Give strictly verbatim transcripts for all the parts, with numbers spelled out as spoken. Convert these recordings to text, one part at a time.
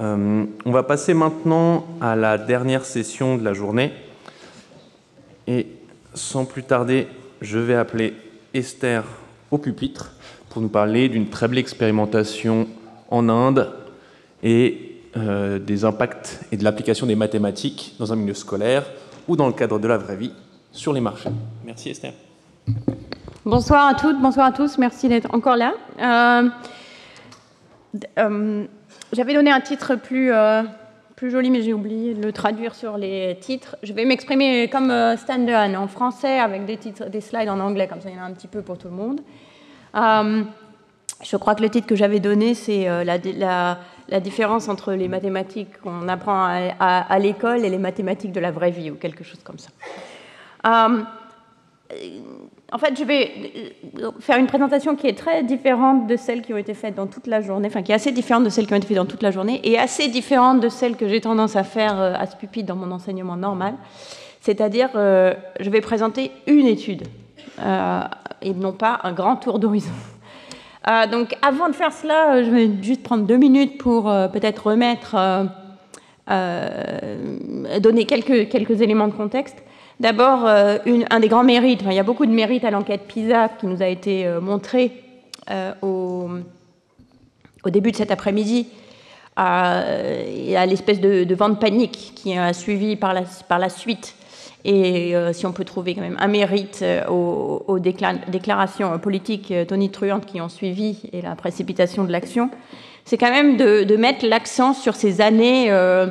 Euh, on va passer maintenant à la dernière session de la journée. Et sans plus tarder, je vais appeler Esther au pupitre pour nous parler d'une très belle expérimentation en Inde et euh, des impacts et de l'application des mathématiques dans un milieu scolaire ou dans le cadre de la vraie vie sur les marchés. Merci Esther. Bonsoir à toutes, bonsoir à tous, merci d'être encore là. Euh, euh, J'avais donné un titre plus, euh, plus joli, mais j'ai oublié de le traduire sur les titres. Je vais m'exprimer comme euh, Stan Dehan, en français, avec des, titres, des slides en anglais, comme ça il y en a un petit peu pour tout le monde. Euh, je crois que le titre que j'avais donné, c'est euh, la, la, la différence entre les mathématiques qu'on apprend à, à, à l'école et les mathématiques de la vraie vie, ou quelque chose comme ça. Euh, En fait, je vais faire une présentation qui est très différente de celles qui ont été faites dans toute la journée, enfin qui est assez différente de celles qui ont été faites dans toute la journée et assez différente de celles que j'ai tendance à faire à ce pupitre dans mon enseignement normal. C'est-à-dire, euh, je vais présenter une étude euh, et non pas un grand tour d'horizon. Euh, donc, avant de faire cela, je vais juste prendre deux minutes pour euh, peut-être remettre, euh, euh, donner quelques, quelques éléments de contexte. D'abord, euh, un des grands mérites, enfin, il y a beaucoup de mérites à l'enquête PISA qui nous a été euh, montrée euh, au, au début de cet après-midi, euh, et à l'espèce de, de vent de panique qui a suivi par la, par la suite, et euh, si on peut trouver quand même un mérite euh, aux, aux décla déclarations politiques euh, tonitruantes qui ont suivi et la précipitation de l'action, c'est quand même de, de mettre l'accent sur ces années, euh,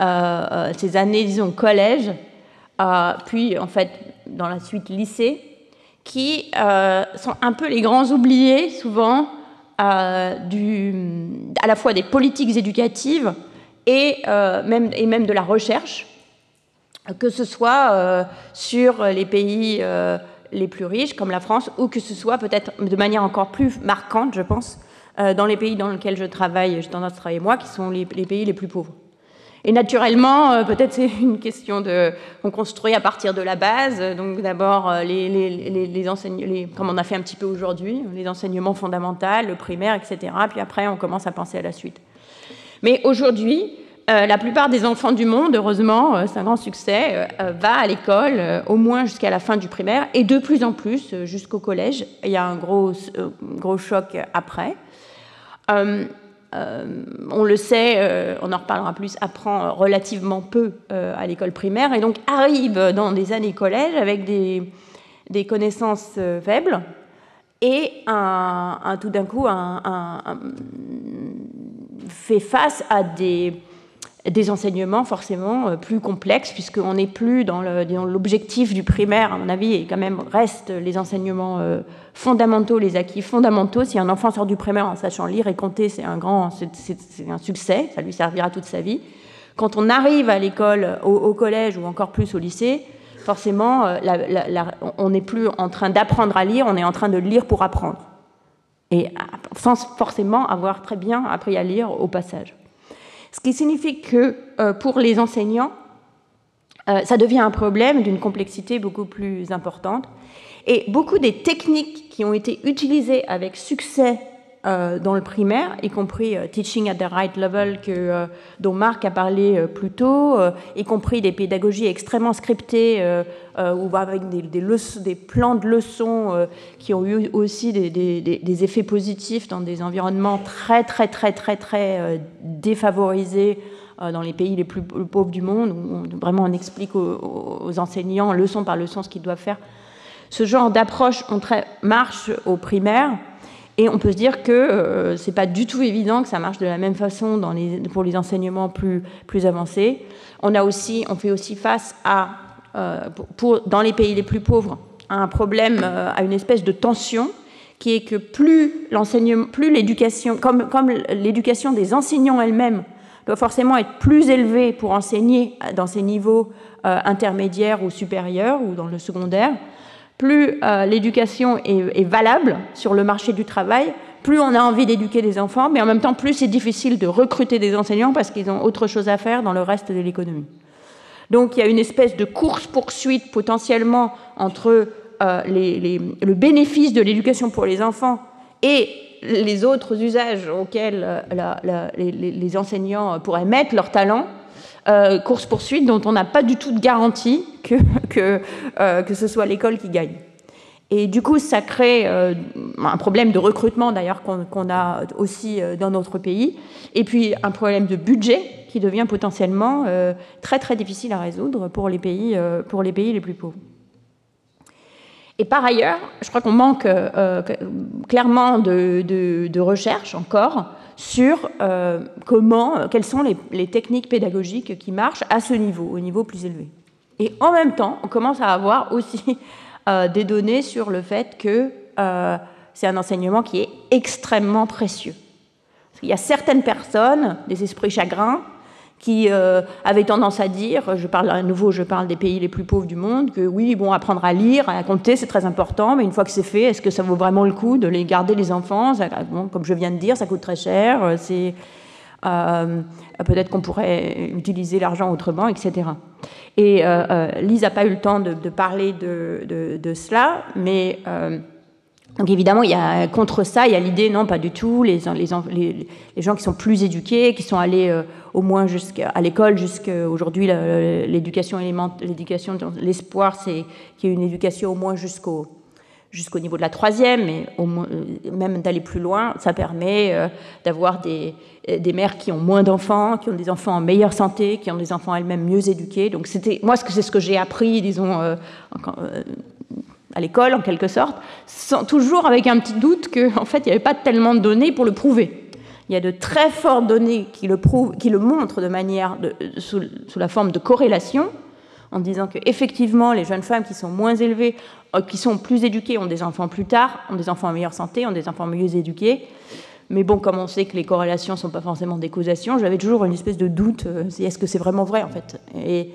euh, ces années, disons, collège, Euh, puis en fait dans la suite lycée, qui euh, sont un peu les grands oubliés souvent euh, du, à la fois des politiques éducatives et, euh, même, et même de la recherche, que ce soit euh, sur les pays euh, les plus riches comme la France, ou que ce soit peut-être de manière encore plus marquante, je pense, euh, dans les pays dans lesquels je travaille, j'ai tendance à travailler moi, qui sont les, les pays les plus pauvres. Et naturellement, peut-être c'est une question de, on construit à partir de la base. Donc d'abord les, les, les, les enseignements, comme on a fait un petit peu aujourd'hui, les enseignements fondamentaux, le primaire, et cetera. Puis après, on commence à penser à la suite. Mais aujourd'hui, euh, la plupart des enfants du monde, heureusement, c'est un grand succès, euh, va à l'école euh, au moins jusqu'à la fin du primaire et de plus en plus euh, jusqu'au collège. Il y a un gros, euh, gros choc après. Euh, Euh, on le sait, euh, on en reparlera plus, apprend relativement peu euh, à l'école primaire et donc arrive dans des années collège avec des, des connaissances euh, faibles et un, un, tout d'un coup un, un, un, fait face à des, des enseignements forcément euh, plus complexes puisqu'on n'est plus dans l'objectif du primaire, à mon avis, et quand même restent les enseignements euh, fondamentaux, les acquis fondamentaux. Si un enfant sort du primaire en sachant lire et compter, c'est un grand, c'est un succès, ça lui servira toute sa vie. Quand on arrive à l'école, au, au collège ou encore plus au lycée, forcément, la, la, la, on n'est plus en train d'apprendre à lire, on est en train de lire pour apprendre. Et sans forcément avoir très bien appris à lire au passage. Ce qui signifie que euh, pour les enseignants, euh, ça devient un problème d'une complexité beaucoup plus importante. Et beaucoup des techniques qui ont été utilisées avec succès euh, dans le primaire, y compris euh, Teaching at the Right Level que, euh, dont Marc a parlé euh, plus tôt, euh, y compris des pédagogies extrêmement scriptées euh, euh, ou avec des, des, leçons, des plans de leçons euh, qui ont eu aussi des, des, des effets positifs dans des environnements très, très, très, très, très euh, défavorisés euh, dans les pays les plus pauvres du monde, où on, vraiment on explique aux, aux enseignants leçon par leçon ce qu'ils doivent faire. Ce genre d'approche marche au primaire et on peut se dire que euh, ce n'est pas du tout évident que ça marche de la même façon dans les, pour les enseignements plus, plus avancés. On, a aussi, on fait aussi face à, euh, pour, dans les pays les plus pauvres, à un problème, euh, à une espèce de tension qui est que plus l'enseignement, plus l'éducation, comme, comme l'éducation des enseignants elle-même doit forcément être plus élevée pour enseigner dans ces niveaux euh, intermédiaires ou supérieurs ou dans le secondaire, plus euh, l'éducation est, est valable sur le marché du travail, plus on a envie d'éduquer des enfants, mais en même temps, plus c'est difficile de recruter des enseignants parce qu'ils ont autre chose à faire dans le reste de l'économie. Donc, il y a une espèce de course-poursuite potentiellement entre euh, les, les, le bénéfice de l'éducation pour les enfants et les autres usages auxquels la, la, les, les enseignants pourraient mettre leur talent, euh, course-poursuite dont on n'a pas du tout de garantie que, que, euh, que ce soit l'école qui gagne. Et du coup, ça crée euh, un problème de recrutement, d'ailleurs, qu'on qu'on a aussi euh, dans notre pays, et puis un problème de budget qui devient potentiellement euh, très, très difficile à résoudre pour les pays, euh, pour les pays les plus pauvres. Et par ailleurs, je crois qu'on manque euh, clairement de, de, de recherche encore sur euh, comment, quelles sont les, les techniques pédagogiques qui marchent à ce niveau, au niveau plus élevé. Et en même temps, on commence à avoir aussi euh, des données sur le fait que euh, c'est un enseignement qui est extrêmement précieux. Parce qu'il y a certaines personnes, des esprits chagrins, qui euh, avait tendance à dire, je parle à nouveau, je parle des pays les plus pauvres du monde, que oui, bon, apprendre à lire, à compter, c'est très important, mais une fois que c'est fait, est-ce que ça vaut vraiment le coup de les garder les enfants? Ça, bon, comme je viens de dire, ça coûte très cher, c'est euh, peut-être qu'on pourrait utiliser l'argent autrement, et cetera. Et euh, euh, Lise n'a pas eu le temps de, de parler de, de, de cela, mais euh, donc évidemment, il y a, contre ça, il y a l'idée, non, pas du tout, les, les, les, les gens qui sont plus éduqués, qui sont allés euh, au moins jusqu'à l'école, jusqu'à aujourd'hui, l'éducation élémentaire, l'éducation, l'espoir, c'est qu'il y ait une éducation au moins jusqu'au jusqu'au niveau de la troisième, mais au moins, même d'aller plus loin, ça permet euh, d'avoir des, des mères qui ont moins d'enfants, qui ont des enfants en meilleure santé, qui ont des enfants elles-mêmes mieux éduqués. Donc c'était, moi, c'est ce que j'ai appris, disons, euh, quand, euh, à l'école, en quelque sorte, sans, toujours avec un petit doute qu'en fait, il n'y avait pas tellement de données pour le prouver. Il y a de très fortes données qui le, prouvent, qui le montrent de manière de, sous, sous la forme de corrélation, en disant qu'effectivement, les jeunes femmes qui sont moins élevées, qui sont plus éduquées, ont des enfants plus tard, ont des enfants en meilleure santé, ont des enfants mieux éduqués. Mais bon, comme on sait que les corrélations ne sont pas forcément des causations, j'avais toujours une espèce de doute, est-ce que c'est vraiment vrai, en fait? Et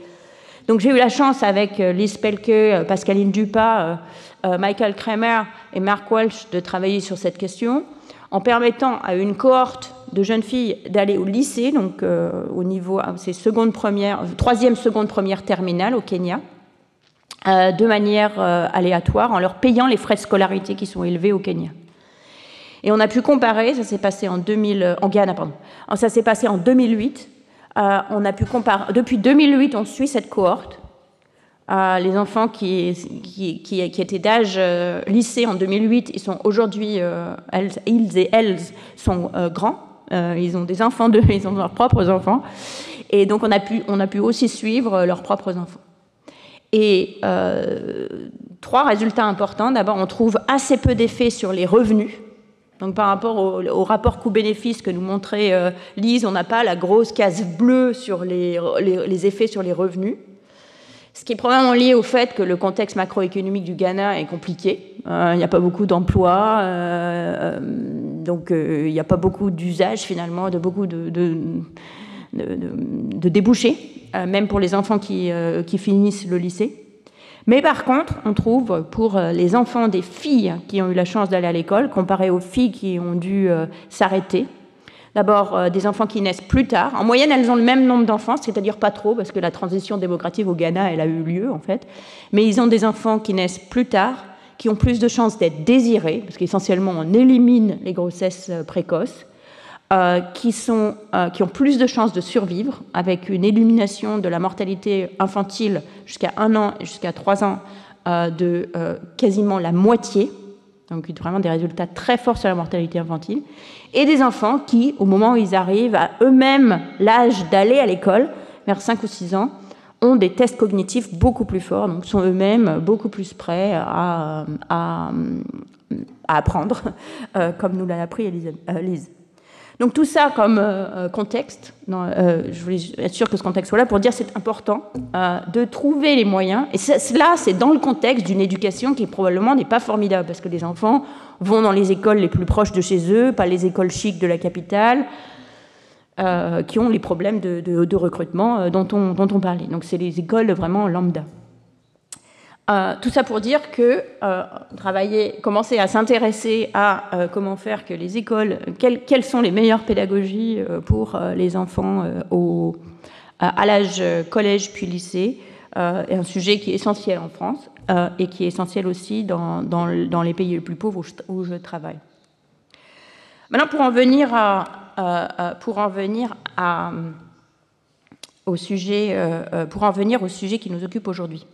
donc j'ai eu la chance avec Lise Pelke, Pascaline Dupas, Michael Kremer et Mark Walsh de travailler sur cette question, en permettant à une cohorte de jeunes filles d'aller au lycée, donc euh, au niveau, c'est seconde première, troisième seconde première terminale au Kenya, euh, de manière euh, aléatoire, en leur payant les frais de scolarité qui sont élevés au Kenya. Et on a pu comparer, ça s'est passé en deux mille, en Ghana, pardon, ça s'est passé en deux mille huit. Euh, on a pu comparer, depuis deux mille huit, on suit cette cohorte. Euh, les enfants qui, qui, qui, qui étaient d'âge euh, lycée en deux mille huit, ils sont aujourd'hui, euh, ils et elles sont euh, grands, euh, ils ont des enfants, de, ils ont leurs propres enfants, et donc on a pu, on a pu aussi suivre leurs propres enfants. Et euh, trois résultats importants. D'abord, on trouve assez peu d'effets sur les revenus. Donc par rapport au, au rapport coût-bénéfice que nous montrait euh, Lise, on n'a pas la grosse case bleue sur les, les, les effets sur les revenus. Ce qui est probablement lié au fait que le contexte macroéconomique du Ghana est compliqué. Euh, il n'y a pas beaucoup d'emplois, euh, donc euh, il n'y a pas beaucoup d'usages finalement, de beaucoup de, de, de, de débouchés, euh, même pour les enfants qui, euh, qui finissent le lycée. Mais par contre, on trouve pour les enfants des filles qui ont eu la chance d'aller à l'école, comparé aux filles qui ont dû euh, s'arrêter, d'abord, euh, des enfants qui naissent plus tard. En moyenne, elles ont le même nombre d'enfants, c'est-à-dire pas trop, parce que la transition démocratique au Ghana, elle a eu lieu, en fait. Mais ils ont des enfants qui naissent plus tard, qui ont plus de chances d'être désirés, parce qu'essentiellement, on élimine les grossesses précoces, euh, qui, sont, euh, qui ont plus de chances de survivre, avec une élimination de la mortalité infantile jusqu'à un an, jusqu'à trois ans, euh, de euh, quasiment la moitié. Donc vraiment des résultats très forts sur la mortalité infantile, et des enfants qui, au moment où ils arrivent à eux-mêmes l'âge d'aller à l'école, vers cinq ou six ans, ont des tests cognitifs beaucoup plus forts, donc sont eux-mêmes beaucoup plus prêts à, à, à apprendre, euh, comme nous l'a appris Lise. Donc tout ça comme euh, contexte, non, euh, je voulais être sûre que ce contexte soit là pour dire que c'est important euh, de trouver les moyens. Et cela, c'est dans le contexte d'une éducation qui probablement n'est pas formidable, parce que les enfants vont dans les écoles les plus proches de chez eux, pas les écoles chics de la capitale, euh, qui ont les problèmes de, de, de recrutement euh, dont, on, dont on parlait. Donc c'est les écoles vraiment lambda. Euh, tout ça pour dire que euh, travailler, commencer à s'intéresser à euh, comment faire que les écoles, quelles, quelles sont les meilleures pédagogies euh, pour euh, les enfants euh, au, à l'âge collège puis lycée, euh, est un sujet qui est essentiel en France euh, et qui est essentiel aussi dans, dans, dans les pays les plus pauvres où je, où je travaille. Maintenant, pour en venir, à, à, pour en venir à, au sujet, euh, pour en venir au sujet qui nous occupe aujourd'hui.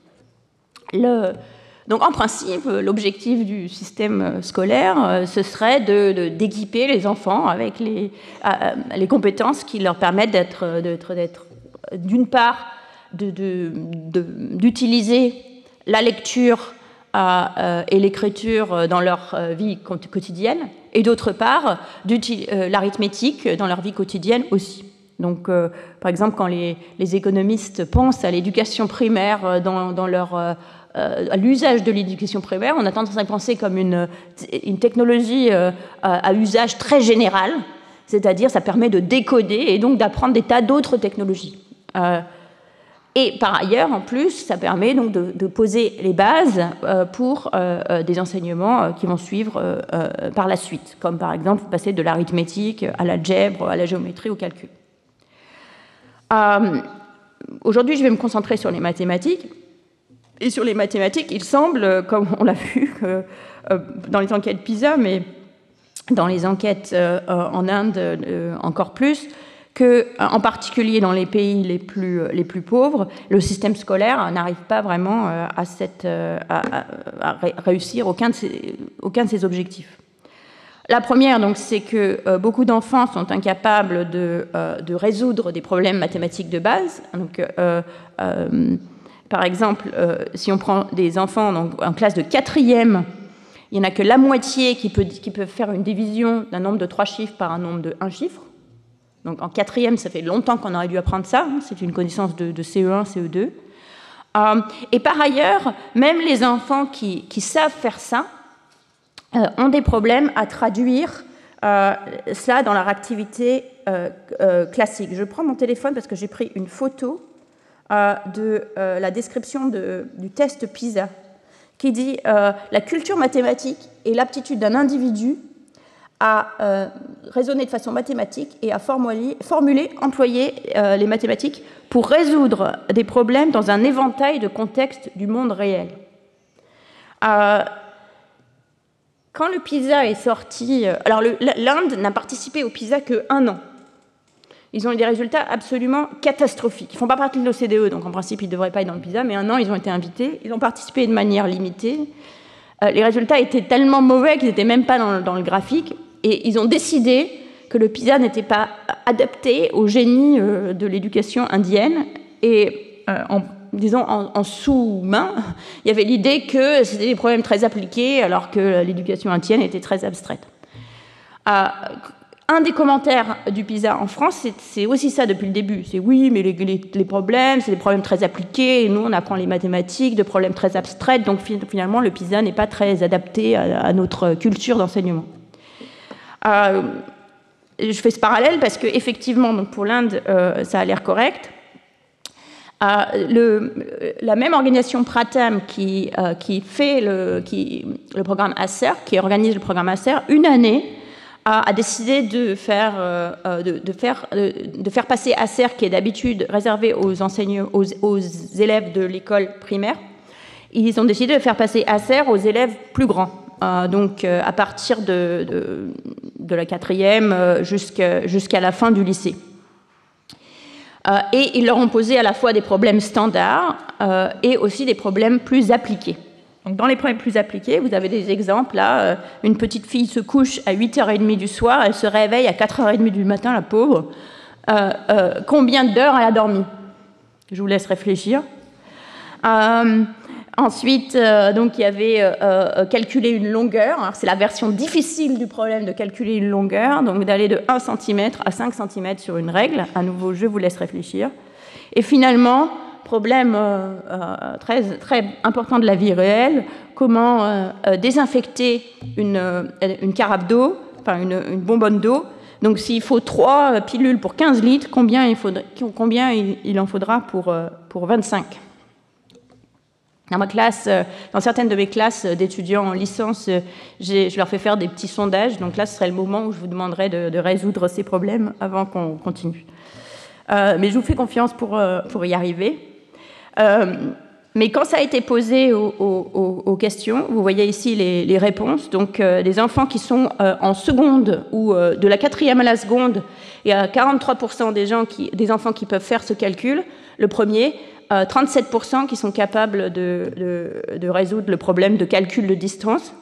Donc, en principe, l'objectif du système scolaire, ce serait de, d'équiper les enfants avec les, euh, les compétences qui leur permettent d'être, d'être, d'une part, de, de, de, d'utiliser la lecture euh, et l'écriture dans leur vie quotidienne, et d'autre part, euh, l'arithmétique dans leur vie quotidienne aussi. Donc, euh, par exemple, quand les, les économistes pensent à l'éducation primaire, dans, dans leur, euh, à l'usage de l'éducation primaire, on a tendance à y penser comme une, une technologie euh, à usage très général, c'est-à-dire ça permet de décoder et donc d'apprendre des tas d'autres technologies. Euh, et par ailleurs, en plus, ça permet donc de, de poser les bases euh, pour euh, des enseignements qui vont suivre euh, euh, par la suite, comme par exemple passer de l'arithmétique à l'algèbre, à la géométrie, au calcul. Euh, Aujourd'hui, je vais me concentrer sur les mathématiques. Et sur les mathématiques, il semble, comme on l'a vu euh, dans les enquêtes PISA, mais dans les enquêtes euh, en Inde euh, encore plus, que, en particulier dans les pays les plus, les plus pauvres, le système scolaire n'arrive pas vraiment euh, à, cette, euh, à, à réussir aucun de ses, aucun de ses objectifs. La première, donc, c'est que euh, beaucoup d'enfants sont incapables de, euh, de résoudre des problèmes mathématiques de base. Donc, euh, euh, par exemple, euh, si on prend des enfants donc, en classe de quatrième, il n'y en a que la moitié qui peut, qui peut faire une division d'un nombre de trois chiffres par un nombre de un chiffre. Donc, en quatrième, ça fait longtemps qu'on aurait dû apprendre ça. Hein, c'est une connaissance de, de C E un, C E deux. Euh, et par ailleurs, même les enfants qui, qui savent faire ça, ont des problèmes à traduire euh, cela dans leur activité euh, euh, classique. Je prends mon téléphone parce que j'ai pris une photo euh, de euh, la description de, du test PISA qui dit euh, « La culture mathématique est l'aptitude d'un individu à euh, raisonner de façon mathématique et à formuler, formuler employer euh, les mathématiques pour résoudre des problèmes dans un éventail de contextes du monde réel. Euh, » Quand le PISA est sorti... Alors, l'Inde n'a participé au PISA qu'un an. Ils ont eu des résultats absolument catastrophiques. Ils ne font pas partie de l'O C D E, donc en principe, ils ne devraient pas être dans le PISA, mais un an, ils ont été invités. Ils ont participé de manière limitée. Euh, les résultats étaient tellement mauvais qu'ils n'étaient même pas dans, dans le graphique. Et ils ont décidé que le PISA n'était pas adapté au génie euh, de l'éducation indienne. Et euh, en disons, en, en sous-main, il y avait l'idée que c'était des problèmes très appliqués, alors que l'éducation indienne était très abstraite. Euh, un des commentaires du PISA en France, c'est aussi ça depuis le début. C'est oui, mais les, les, les problèmes, c'est des problèmes très appliqués, et nous, on apprend les mathématiques, de problèmes très abstraits, donc finalement, le PISA n'est pas très adapté à, à notre culture d'enseignement. Euh, je fais ce parallèle parce que, effectivement, donc pour l'Inde, euh, ça a l'air correct. Euh, le, la même organisation Pratham qui, euh, qui fait le, qui, le programme ASER, qui organise le programme ASER, une année euh, a décidé de faire, euh, de, de, faire, euh, de faire passer ASER, qui est d'habitude réservé aux, enseignants, aux, aux élèves de l'école primaire. Ils ont décidé de faire passer ASER aux élèves plus grands, euh, donc euh, à partir de, de, de la quatrième jusqu'à jusqu'à la fin du lycée. Euh, et ils leur ont posé à la fois des problèmes standards euh, et aussi des problèmes plus appliqués. Donc, dans les problèmes plus appliqués, vous avez des exemples. Là, euh, une petite fille se couche à huit heures trente du soir, elle se réveille à quatre heures trente du matin, la pauvre. Euh, euh, combien d'heures elle a dormi? Je vous laisse réfléchir. Euh, ensuite, euh, donc, il y avait euh, calculer une longueur. C'est la version difficile du problème de calculer une longueur, donc d'aller de un centimètre à cinq centimètres sur une règle. À nouveau, je vous laisse réfléchir. Et finalement, problème euh, euh, très, très important de la vie réelle, comment euh, euh, désinfecter une, euh, une carafe d'eau, enfin une, une bonbonne d'eau. Donc, s'il faut trois pilules pour quinze litres, combien il, faudra, combien il, il en faudra pour, euh, pour vingt-cinq? Dans ma classe, dans certaines de mes classes d'étudiants en licence, je leur fais faire des petits sondages. Donc là, ce serait le moment où je vous demanderais de, de résoudre ces problèmes avant qu'on continue. Euh, mais je vous fais confiance pour, pour y arriver. Euh, Mais quand ça a été posé aux, aux, aux questions, vous voyez ici les, les réponses, donc euh, des enfants qui sont euh, en seconde ou euh, de la quatrième à la seconde, il y a quarante-trois pour cent des, gens qui, des enfants qui peuvent faire ce calcul, le premier, euh, trente-sept pour cent qui sont capables de, de, de résoudre le problème de calcul de distance,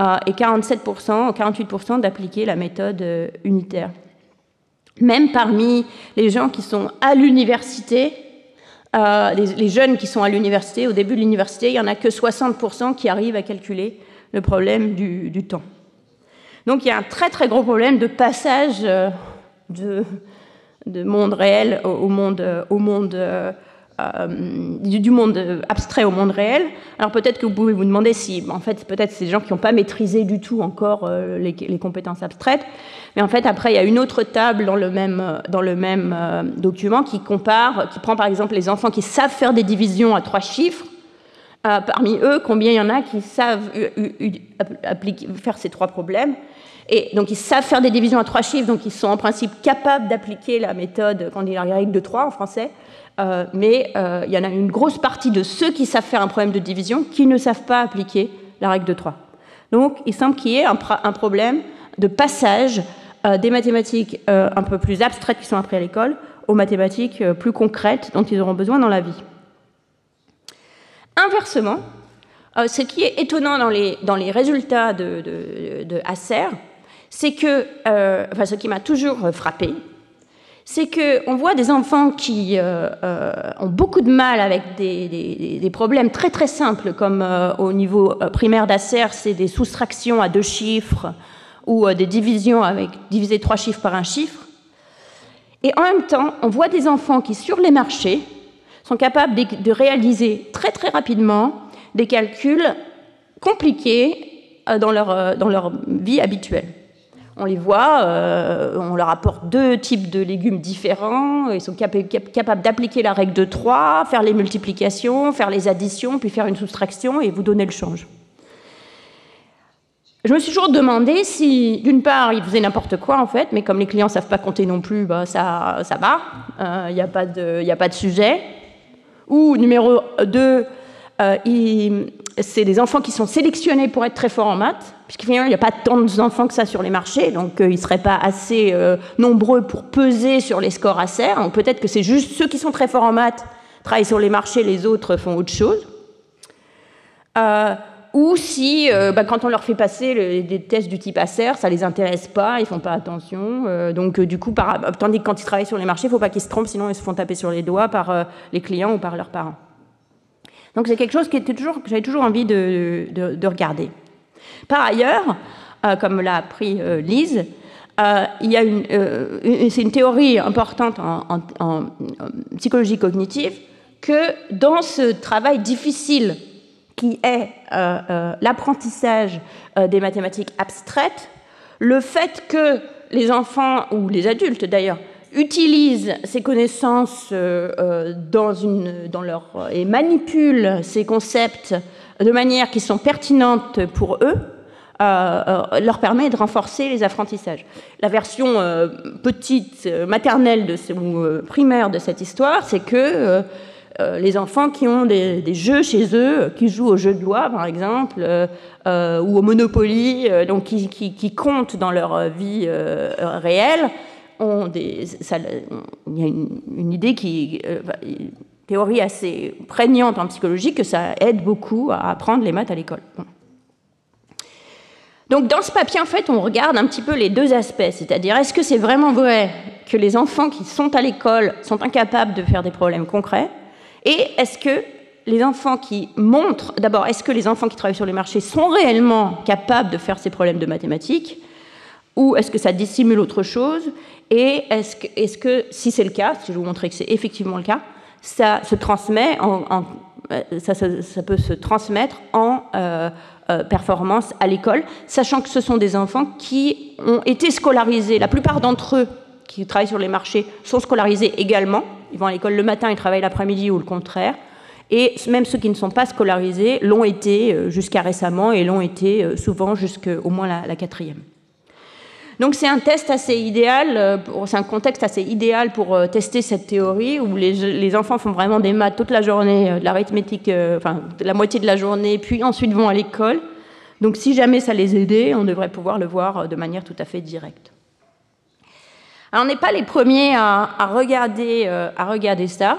euh, et quarante-sept pour cent, quarante-huit pour cent d'appliquer la méthode euh, unitaire. Même parmi les gens qui sont à l'université, Euh, les, les jeunes qui sont à l'université, au début de l'université, il n'y en a que soixante pour cent qui arrivent à calculer le problème du, du temps. Donc il y a un très très gros problème de passage euh, de, de monde réel au, au monde, euh, au monde euh, euh, du, du monde abstrait au monde réel. Alors peut-être que vous pouvez vous demander si, en fait, peut-être c'est des gens qui n'ont pas maîtrisé du tout encore euh, les, les compétences abstraites, mais en fait, après, il y a une autre table dans le même, dans le même euh, document qui compare, qui prend par exemple les enfants qui savent faire des divisions à trois chiffres. Euh, parmi eux, combien il y en a qui savent u, u, appliquer, faire ces trois problèmes. Et donc, ils savent faire des divisions à trois chiffres, donc ils sont en principe capables d'appliquer la méthode règle de trois en français. Euh, mais euh, il y en a une grosse partie de ceux qui savent faire un problème de division qui ne savent pas appliquer la règle de trois. Donc, il semble qu'il y ait un, un problème de passage Euh, des mathématiques euh, un peu plus abstraites qui sont apprises à l'école, aux mathématiques euh, plus concrètes dont ils auront besoin dans la vie. Inversement, euh, ce qui est étonnant dans les, dans les résultats de, de, de ASER, c'est que, euh, enfin, ce qui m'a toujours frappée, c'est qu'on voit des enfants qui euh, euh, ont beaucoup de mal avec des, des, des problèmes très très simples, comme euh, au niveau primaire d'ASER, c'est des soustractions à deux chiffres, ou des divisions avec diviser trois chiffres par un chiffre. Et en même temps, on voit des enfants qui, sur les marchés, sont capables de, de réaliser très très rapidement des calculs compliqués dans leur, dans leur vie habituelle. On les voit, euh, on leur apporte deux types de légumes différents, ils sont cap cap capables d'appliquer la règle de trois, faire les multiplications, faire les additions, puis faire une soustraction et vous donner le change. Je me suis toujours demandé si, d'une part, ils faisaient n'importe quoi, en fait, mais comme les clients ne savent pas compter non plus, bah, ça, ça va, il euh, n'y a, a pas de sujet. Ou, numéro deux, euh, c'est des enfants qui sont sélectionnés pour être très forts en maths, puisque finalement, il n'y a pas tant d'enfants que ça sur les marchés, donc euh, ils ne seraient pas assez euh, nombreux pour peser sur les scores ASER. Donc peut-être que c'est juste ceux qui sont très forts en maths travaillent sur les marchés, les autres font autre chose. Euh, Ou si, euh, bah, quand on leur fait passer le, des tests du type ASER, ça ne les intéresse pas, ils ne font pas attention. Euh, donc, euh, du coup, par, tandis que quand ils travaillent sur les marchés, il ne faut pas qu'ils se trompent, sinon ils se font taper sur les doigts par euh, les clients ou par leurs parents. Donc, c'est quelque chose qui était toujours, que j'avais toujours envie de, de, de regarder. Par ailleurs, euh, comme l'a appris euh, Lise, euh, il y a une, euh, une, c'est une théorie importante en, en, en, en psychologie cognitive que dans ce travail difficile, qui est euh, euh, l'apprentissage euh, des mathématiques abstraites, le fait que les enfants, ou les adultes d'ailleurs, utilisent ces connaissances euh, dans une, dans leur, et manipulent ces concepts de manière qui sont pertinentes pour eux, euh, euh, leur permet de renforcer les apprentissages. La version euh, petite, maternelle de, ou euh, primaire de cette histoire, c'est que euh, Euh, les enfants qui ont des, des jeux chez eux, qui jouent aux jeux de loi, par exemple, euh, euh, ou au Monopoly, euh, donc qui, qui, qui comptent dans leur vie euh, réelle, ont des, ça, il y a une, une idée qui, euh, une théorie assez prégnante en psychologie, que ça aide beaucoup à apprendre les maths à l'école. Bon. Donc, dans ce papier, en fait, on regarde un petit peu les deux aspects, c'est-à-dire, est-ce que c'est vraiment vrai que les enfants qui sont à l'école sont incapables de faire des problèmes concrets? Et est-ce que les enfants qui montrent, d'abord, est-ce que les enfants qui travaillent sur les marchés sont réellement capables de faire ces problèmes de mathématiques, ou est-ce que ça dissimule autre chose? Et est-ce que, est-ce que, si c'est le cas, si je vous montrais que c'est effectivement le cas, ça se transmet, en, en, ça, ça, ça peut se transmettre en euh, euh, performance à l'école, sachant que ce sont des enfants qui ont été scolarisés, la plupart d'entre eux qui travaillent sur les marchés sont scolarisés également. Ils vont à l'école le matin, ils travaillent l'après-midi ou le contraire. Et même ceux qui ne sont pas scolarisés l'ont été jusqu'à récemment et l'ont été souvent jusqu'au moins la, la quatrième. Donc c'est un test assez idéal, c'est un contexte assez idéal pour tester cette théorie où les, les enfants font vraiment des maths toute la journée, de l'arithmétique, enfin la moitié de la journée, puis ensuite vont à l'école. Donc si jamais ça les aidait, on devrait pouvoir le voir de manière tout à fait directe. Alors on n'est pas les premiers à, à, regarder, à regarder ça.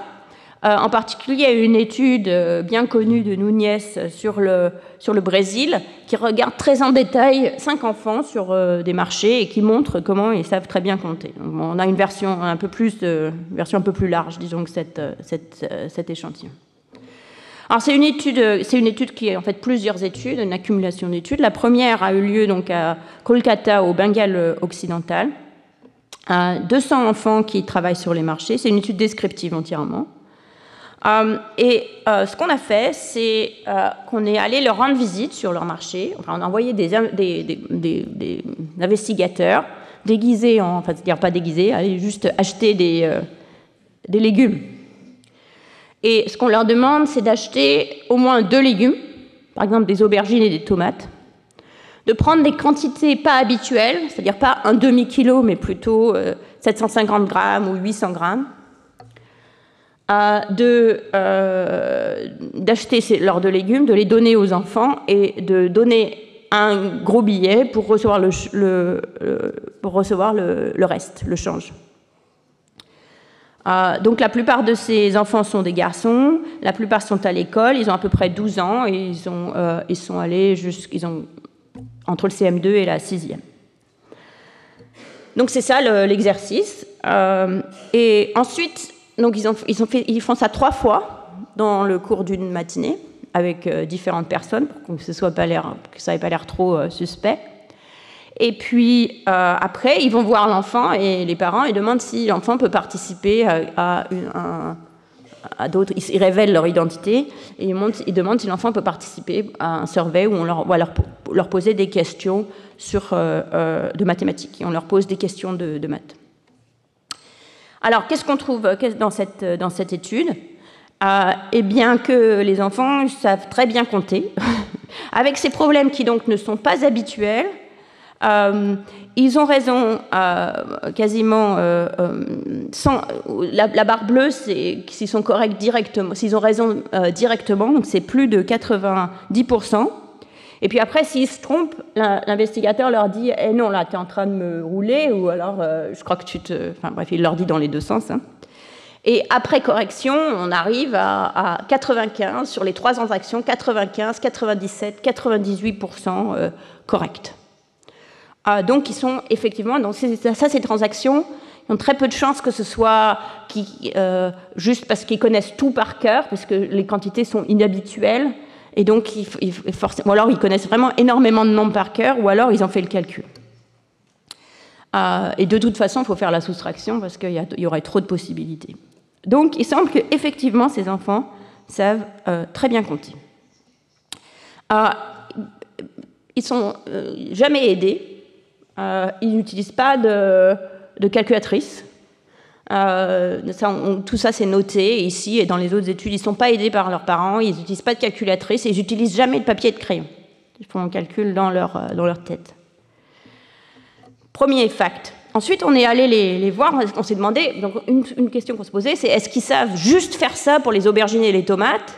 Euh, en particulier, il y a une étude euh, bien connue de Nunes sur le, sur le Brésil qui regarde très en détail cinq enfants sur euh, des marchés et qui montre comment ils savent très bien compter. Donc, on a une version un peu plus, euh, une version un peu plus large, disons, que cette, cette, euh, cet échantillon. Alors, c'est une étude, c'est une étude qui est en fait plusieurs études, une accumulation d'études. La première a eu lieu donc, à Kolkata, au Bengale occidental. Euh, deux cents enfants qui travaillent sur les marchés. C'est une étude descriptive entièrement. Euh, et euh, ce qu'on a fait, c'est euh, qu'on est allé leur rendre visite sur leur marché. Enfin, on a envoyé des, des, des, des, des investigateurs déguisés, en, enfin, c'est-à-dire pas déguisés, aller juste acheter des, euh, des légumes. Et ce qu'on leur demande, c'est d'acheter au moins deux légumes, par exemple des aubergines et des tomates, de prendre des quantités pas habituelles, c'est-à-dire pas un demi-kilo, mais plutôt euh, sept cent cinquante grammes ou huit cents grammes, Euh, de, euh, d'acheter leurs deux légumes, de les donner aux enfants et de donner un gros billet pour recevoir le, le, le, pour recevoir le, le reste, le change. Euh, donc la plupart de ces enfants sont des garçons, la plupart sont à l'école, ils ont à peu près douze ans et ils, ont, euh, ils sont allés jusqu'ils ont entre le C M deux et la sixième. Donc c'est ça l'exercice. Euh, et ensuite... Donc, ils, ont, ils, ont fait, ils font ça trois fois dans le cours d'une matinée avec euh, différentes personnes pour que, ce soit pas l'air, que ça n'ait pas l'air trop euh, suspect. Et puis, euh, après, ils vont voir l'enfant et les parents et demandent si l'enfant peut participer à, à, à, à d'autres. Ils révèlent leur identité et ils, montent, ils demandent si l'enfant peut participer à un survey où on leur, va leur, leur poser des questions sur, euh, euh, de mathématiques. Et on leur pose des questions de, de maths. Alors, qu'est-ce qu'on trouve dans cette, dans cette étude ? euh, Eh bien, que les enfants savent très bien compter, avec ces problèmes qui donc ne sont pas habituels. Euh, ils ont raison euh, quasiment... Euh, sans, la, la barre bleue, c'est s'ils sont corrects directement, s'ils ont raison euh, directement, donc c'est plus de quatre-vingt-dix pour cent. Et puis après, s'ils se trompent, l'investigateur leur dit « Eh non, là, tu es en train de me rouler » ou alors euh, « Je crois que tu te... » Enfin bref, il leur dit dans les deux sens. Hein. Et après correction, on arrive à, à quatre-vingt-quinze, sur les trois transactions, quatre-vingt-quinze, quatre-vingt-dix-sept, quatre-vingt-dix-huit pour cent euh, corrects. Euh, donc, ils sont effectivement... Donc, ça, ces transactions, ils ont très peu de chances que ce soit qui, euh, juste parce qu'ils connaissent tout par cœur, parce que les quantités sont inhabituelles. Et donc, ou alors ils connaissent vraiment énormément de nombres par cœur, ou alors ils ont fait le calcul. Euh, et de toute façon, il faut faire la soustraction parce qu'il y, y aurait trop de possibilités. Donc, il semble qu'effectivement, ces enfants savent euh, très bien compter. Euh, ils ne sont euh, jamais aidés. Euh, ils n'utilisent pas de, de calculatrice. Euh, ça, on, tout ça c'est noté ici et dans les autres études. Ils ne sont pas aidés par leurs parents, ils n'utilisent pas de calculatrice et ils n'utilisent jamais de papier et de crayon. Ils font un calcul dans leur, dans leur tête. Premier fact. Ensuite on est allé les, les voir, on s'est demandé, donc une, une question qu'on se posait c'est est-ce qu'ils savent juste faire ça pour les aubergines et les tomates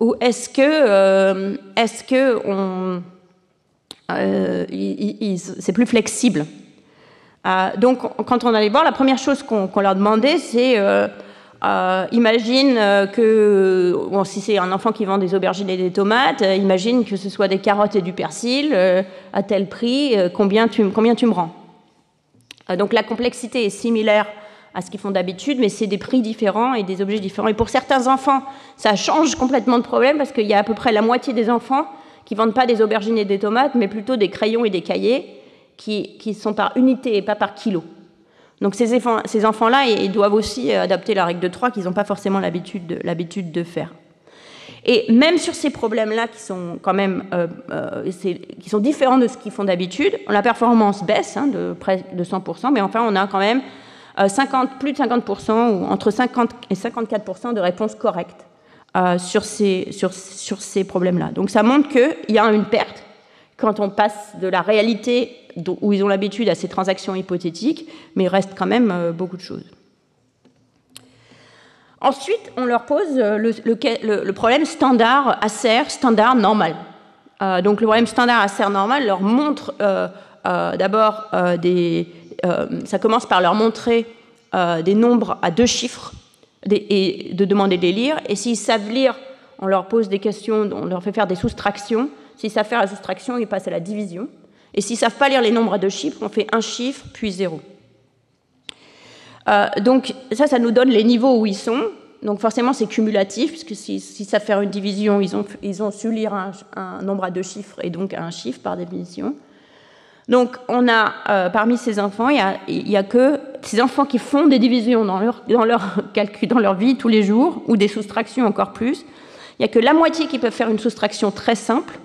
ou est-ce que, euh, est-ce que on, euh, il, il, il, c'est plus flexible? Euh, donc, quand on allait voir, la première chose qu'on qu'on leur demandait, c'est euh, euh, imagine euh, que, bon, si c'est un enfant qui vend des aubergines et des tomates, euh, imagine que ce soit des carottes et du persil, euh, à tel prix, euh, combien, tu, combien tu me rends? euh, Donc, la complexité est similaire à ce qu'ils font d'habitude, mais c'est des prix différents et des objets différents. Et pour certains enfants, ça change complètement de problème, parce qu'il y a à peu près la moitié des enfants qui ne vendent pas des aubergines et des tomates, mais plutôt des crayons et des cahiers. Qui, qui sont par unité et pas par kilo. Donc ces, ces enfants-là, ils doivent aussi adapter la règle de trois qu'ils n'ont pas forcément l'habitude de, l'habitude de faire. Et même sur ces problèmes-là, qui sont quand même euh, euh, qui sont différents de ce qu'ils font d'habitude, la performance baisse hein, de près de cent pour cent, mais enfin on a quand même cinquante, plus de cinquante pour cent ou entre cinquante et cinquante-quatre pour cent de réponses correctes euh, sur ces, sur, sur ces problèmes-là. Donc ça montre qu'il y a une perte quand on passe de la réalité où ils ont l'habitude à ces transactions hypothétiques, mais il reste quand même beaucoup de choses. Ensuite, on leur pose le, le, le problème standard A S E R, standard normal. Euh, donc le problème standard A S E R normal leur montre euh, euh, d'abord euh, des... Euh, ça commence par leur montrer euh, des nombres à deux chiffres des, et de demander de les lire. Et s'ils savent lire, on leur pose des questions, on leur fait faire des soustractions. S'ils savent faire la soustraction, ils passent à la division. Et s'ils ne savent pas lire les nombres à deux chiffres, on fait un chiffre, puis zéro. Euh, donc ça, ça nous donne les niveaux où ils sont. Donc forcément, c'est cumulatif, puisque s'ils savent faire une division, ils ont, ils ont su lire un, un nombre à deux chiffres, et donc un chiffre par définition. Donc on a, euh, parmi ces enfants, il y a, il y a que ces enfants qui font des divisions dans leur, dans leur calcul, dans leur vie tous les jours, ou des soustractions encore plus. Il n'y a que la moitié qui peuvent faire une soustraction très simple,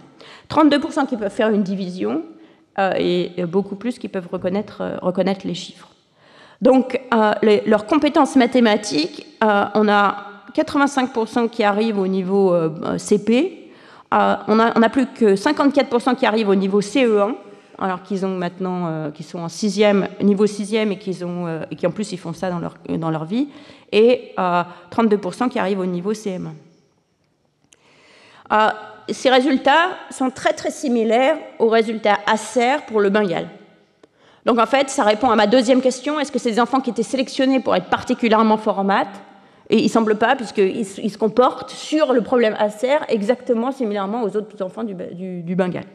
trente-deux pour cent qui peuvent faire une division, euh, et, et beaucoup plus qui peuvent reconnaître, euh, reconnaître les chiffres. Donc, euh, les, leurs compétences mathématiques, euh, on a quatre-vingt-cinq pour cent qui arrivent au niveau euh, C P, euh, on n'a plus que cinquante-quatre pour cent qui arrivent au niveau C E un, alors qu'ils ont maintenant, euh, qu'ils sont en sixième, niveau sixième, et qu'ils ont, euh, et qu'en plus ils font ça dans leur, dans leur vie, et euh, trente-deux pour cent qui arrivent au niveau C M un. Euh, ces résultats sont très très similaires aux résultats A S E R pour le Bengale. Donc en fait, ça répond à ma deuxième question, est-ce que ces enfants qui étaient sélectionnés pour être particulièrement forts en maths, et il ne semble pas, puisqu'ils ils se comportent sur le problème A S E R exactement similairement aux autres enfants du, du, du Bengale.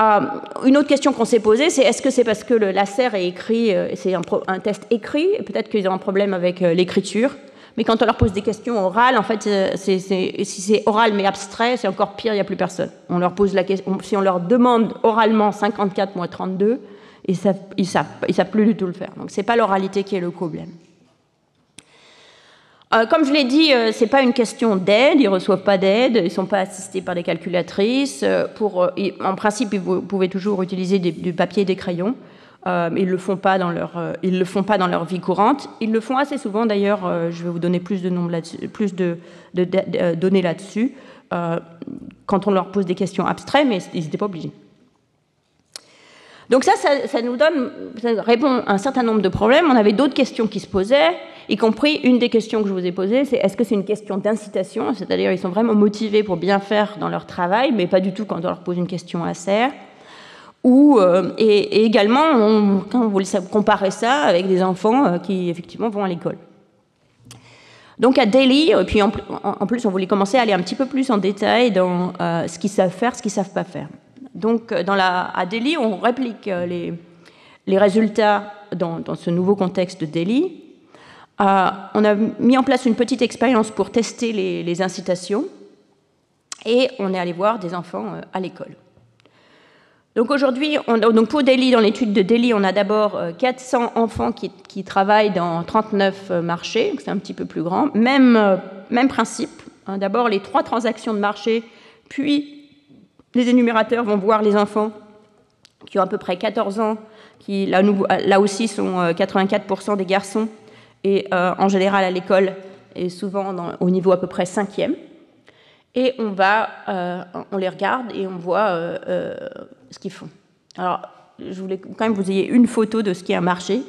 Euh, une autre question qu'on s'est posée, c'est est-ce que c'est parce que l'A S E R est écrit, euh, c'est un, un test écrit, peut-être qu'ils ont un problème avec euh, l'écriture, mais quand on leur pose des questions orales, en fait, c'est, c'est, si c'est oral mais abstrait, c'est encore pire, il n'y a plus personne. On leur pose la question, si on leur demande oralement cinquante-quatre moins trente-deux, ils ne savent, ils savent, ils savent plus du tout le faire. Donc, ce n'est pas l'oralité qui est le problème. Euh, comme je l'ai dit, euh, ce n'est pas une question d'aide, ils ne reçoivent pas d'aide, ils ne sont pas assistés par des calculatrices. Euh, pour, euh, et, en principe, vous pouvez toujours utiliser des, du papier et des crayons. Euh, ils ne le font pas dans leur, euh, ils le font pas dans leur vie courante. Ils le font assez souvent, d'ailleurs, euh, je vais vous donner plus de, nombres là-dessus, plus de, de, de euh, données là-dessus, euh, quand on leur pose des questions abstraites, mais ils n'étaient pas obligés. Donc ça, ça, ça nous donne, ça répond à un certain nombre de problèmes. On avait d'autres questions qui se posaient, y compris une des questions que je vous ai posées, c'est est-ce que c'est une question d'incitation, c'est-à-dire ils sont vraiment motivés pour bien faire dans leur travail, mais pas du tout quand on leur pose une question à serre. Ou, euh, et, et également, on, quand vous comparez ça avec des enfants euh, qui, effectivement, vont à l'école. Donc, à Delhi, et puis en, en plus, on voulait commencer à aller un petit peu plus en détail dans euh, ce qu'ils savent faire, ce qu'ils ne savent pas faire. Donc, dans la, à Delhi, on réplique les, les résultats dans, dans ce nouveau contexte de Delhi. Euh, on a mis en place une petite expérience pour tester les, les incitations, et on est allé voir des enfants euh, à l'école. Donc aujourd'hui, pour Delhi, dans l'étude de Delhi, on a d'abord quatre cents enfants qui, qui travaillent dans trente-neuf marchés, c'est un petit peu plus grand. Même, même principe, hein, d'abord les trois transactions de marché, puis les énumérateurs vont voir les enfants qui ont à peu près quatorze ans, qui là, là aussi sont quatre-vingt-quatre pour cent des garçons, et euh, en général à l'école, et souvent dans, au niveau à peu près cinquième. Et on, va, euh, on les regarde et on voit euh, euh, ce qu'ils font. Alors, je voulais quand même que vous ayez une photo de ce qu'est un marché.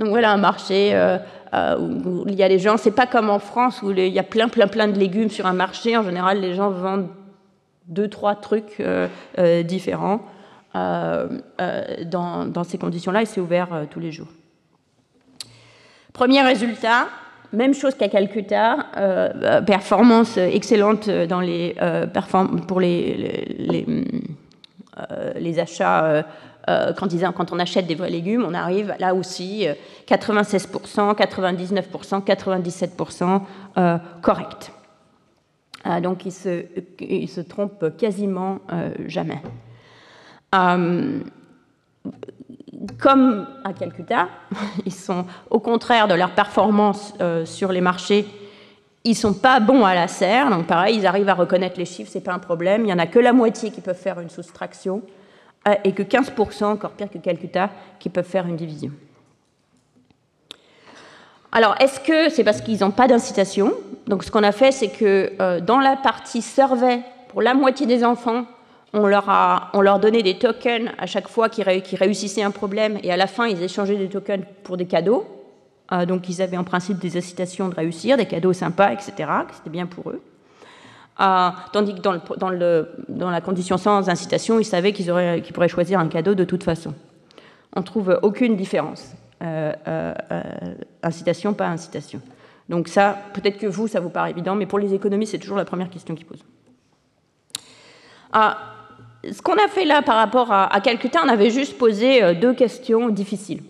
Donc voilà un marché euh, euh, où il y a des gens, c'est pas comme en France où les, il y a plein, plein, plein de légumes sur un marché. En général, les gens vendent deux, trois trucs euh, euh, différents euh, euh, dans, dans ces conditions-là et c'est ouvert euh, tous les jours. Premier résultat. Même chose qu'à Calcutta, euh, performance excellente dans les, euh, perform pour les, les, les, euh, les achats. Euh, euh, quand, ils, quand on achète des vrais légumes, on arrive là aussi euh, quatre-vingt-seize pour cent, quatre-vingt-dix-neuf pour cent, quatre-vingt-dix-sept pour cent euh, correct. Euh, donc ils se, ils se trompent quasiment euh, jamais. Euh, Comme à Calcutta, ils sont au contraire de leur performance euh, sur les marchés, ils ne sont pas bons à la serre, donc pareil, ils arrivent à reconnaître les chiffres, ce n'est pas un problème, il n'y en a que la moitié qui peuvent faire une soustraction, euh, et que quinze pour cent, encore pire que Calcutta, qui peuvent faire une division. Alors, est-ce que c'est parce qu'ils n'ont pas d'incitation? Donc ce qu'on a fait, c'est que euh, dans la partie survey, pour la moitié des enfants, on leur, a, on leur donnait des tokens à chaque fois qu'ils ré, qu'ils réussissaient un problème, et à la fin, ils échangeaient des tokens pour des cadeaux. Euh, donc, ils avaient en principe des incitations de réussir, des cadeaux sympas, et cetera, que c'était bien pour eux. Euh, tandis que dans, le, dans, le, dans la condition sans incitation, ils savaient qu'ils auraient, qu'ils pourraient choisir un cadeau de toute façon. On ne trouve aucune différence. Euh, euh, incitation, pas incitation. Donc ça, peut-être que vous, ça vous paraît évident, mais pour les économistes, c'est toujours la première question qu'ils posent. Ah, ce qu'on a fait là par rapport à, à Calcutta, on avait juste posé deux questions difficiles.